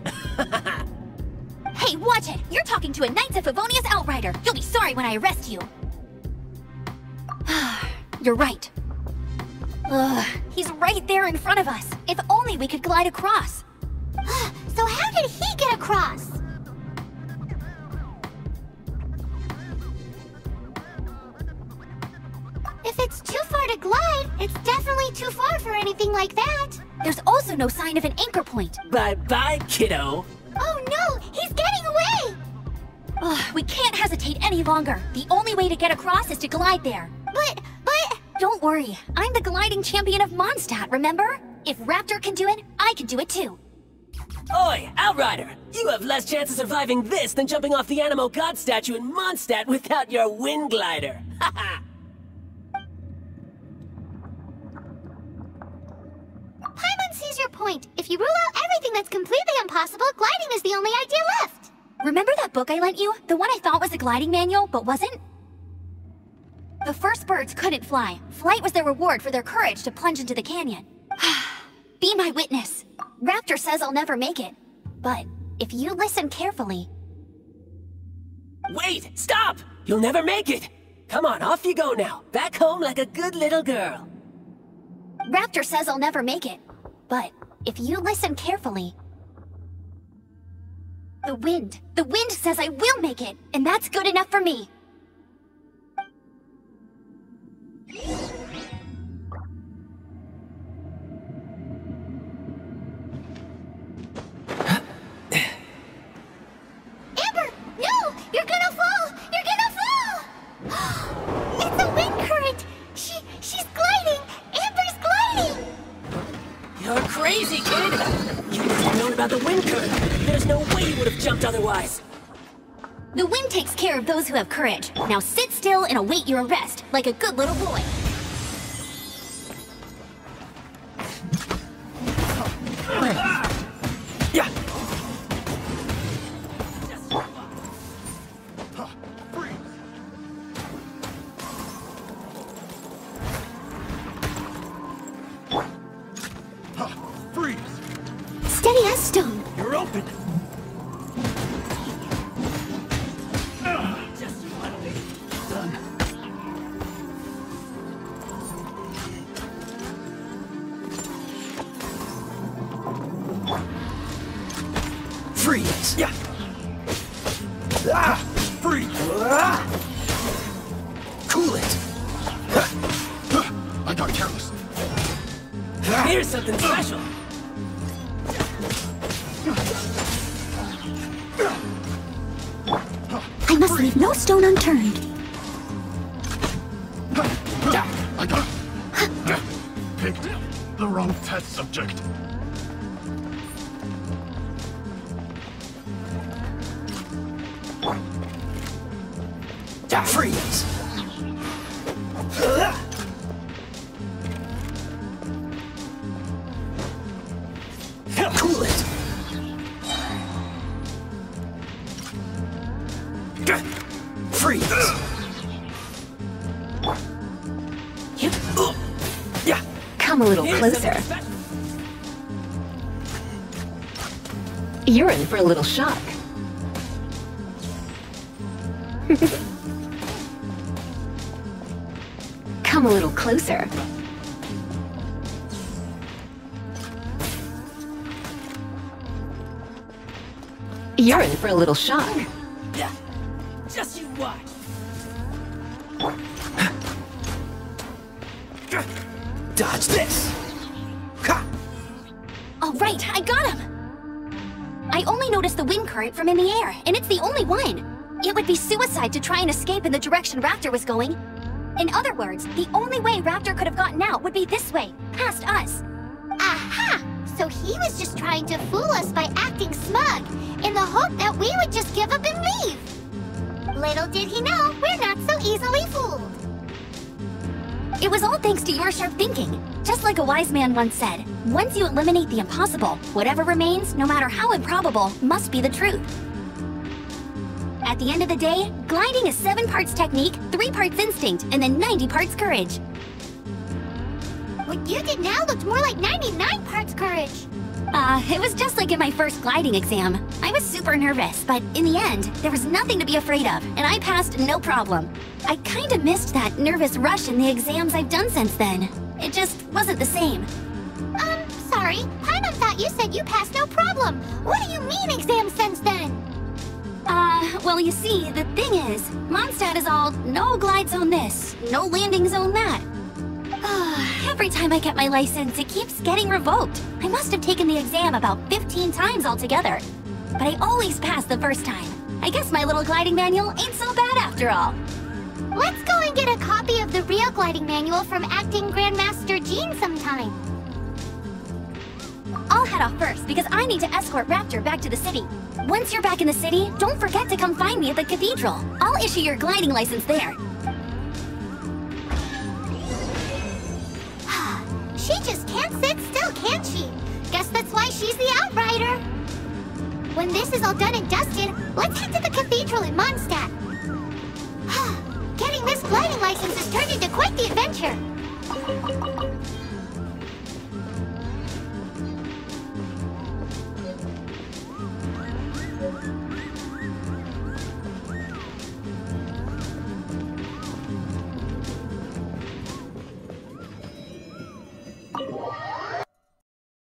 Hey, watch it! You're talking to a Knights of Favonius Outrider! You'll be sorry when I arrest you! You're right. Ugh, he's right there in front of us. If only we could glide across. So how did he get across? If it's too far to glide, it's definitely too far for anything like that. There's also no sign of an anchor point. Bye-bye, kiddo. Oh no, he's getting away! Ugh, we can't hesitate any longer. The only way to get across is to glide there. But, but... Don't worry, I'm the gliding champion of Mondstadt, remember? If Raptor can do it, I can do it too. Oi, Outrider! You have less chance of surviving this than jumping off the Animal God statue in Mondstadt without your wind glider. Haha! Paimon sees your point. If you rule out everything that's completely impossible, gliding is the only idea left. Remember that book I lent you? The one I thought was a gliding manual, but wasn't? The first birds couldn't fly. Flight was their reward for their courage to plunge into the canyon. Be my witness. Raptor says I'll never make it. But if you listen carefully... Wait! Stop! You'll never make it! Come on, off you go now. Back home like a good little girl. Raptor says I'll never make it. But if you listen carefully... The wind. The wind says I will make it, and that's good enough for me. Amber, no! You're gonna fall! You're gonna fall! It's a wind current! She, she's gliding! Amber's gliding! You're crazy, kid! You must have known about the wind current! There's no way you would have jumped otherwise! The wind takes care of those who have courage. Now sit still and await your arrest, like a good little boy. You're in for a little shock. Come a little closer. You're in for a little shock. Just you watch. Dodge this. All right, I got him. I only noticed the wind current from in the air, and it's the only one. It would be suicide to try and escape in the direction Raptor was going. In other words, the only way Raptor could have gotten out would be this way, past us. Aha! So he was just trying to fool us by acting smug, in the hope that we would just give up and leave. Little did he know, we're not so easily fooled. It was all thanks to your sharp thinking. Just like a wise man once said, once you eliminate the impossible, whatever remains, no matter how improbable, must be the truth. At the end of the day, gliding is seven parts technique, three parts instinct, and then ninety parts courage. What you did now looked more like ninety-nine parts courage. Uh, it was just like in my first gliding exam. I was super nervous, but in the end, there was nothing to be afraid of, and I passed no problem. I kinda missed that nervous rush in the exams I've done since then. It just wasn't the same. Um, sorry. Paimon thought you said you passed no problem. What do you mean exams since then? Uh, well, you see, the thing is, Mondstadt is all no glide zone this, no landing zone that. Every time I get my license, it keeps getting revoked. I must have taken the exam about fifteen times altogether. But I always pass the first time. I guess my little gliding manual ain't so bad after all. Let's go and get a copy of the real gliding manual from Acting Grandmaster Jean sometime. I'll head off first because I need to escort Raptor back to the city. Once you're back in the city, don't forget to come find me at the cathedral. I'll issue your gliding license there. She just can't sit still, can she? Guess that's why she's the outrider. When this is all done and dusted, let's head to the cathedral in Mondstadt. Getting this gliding license has turned into quite the adventure.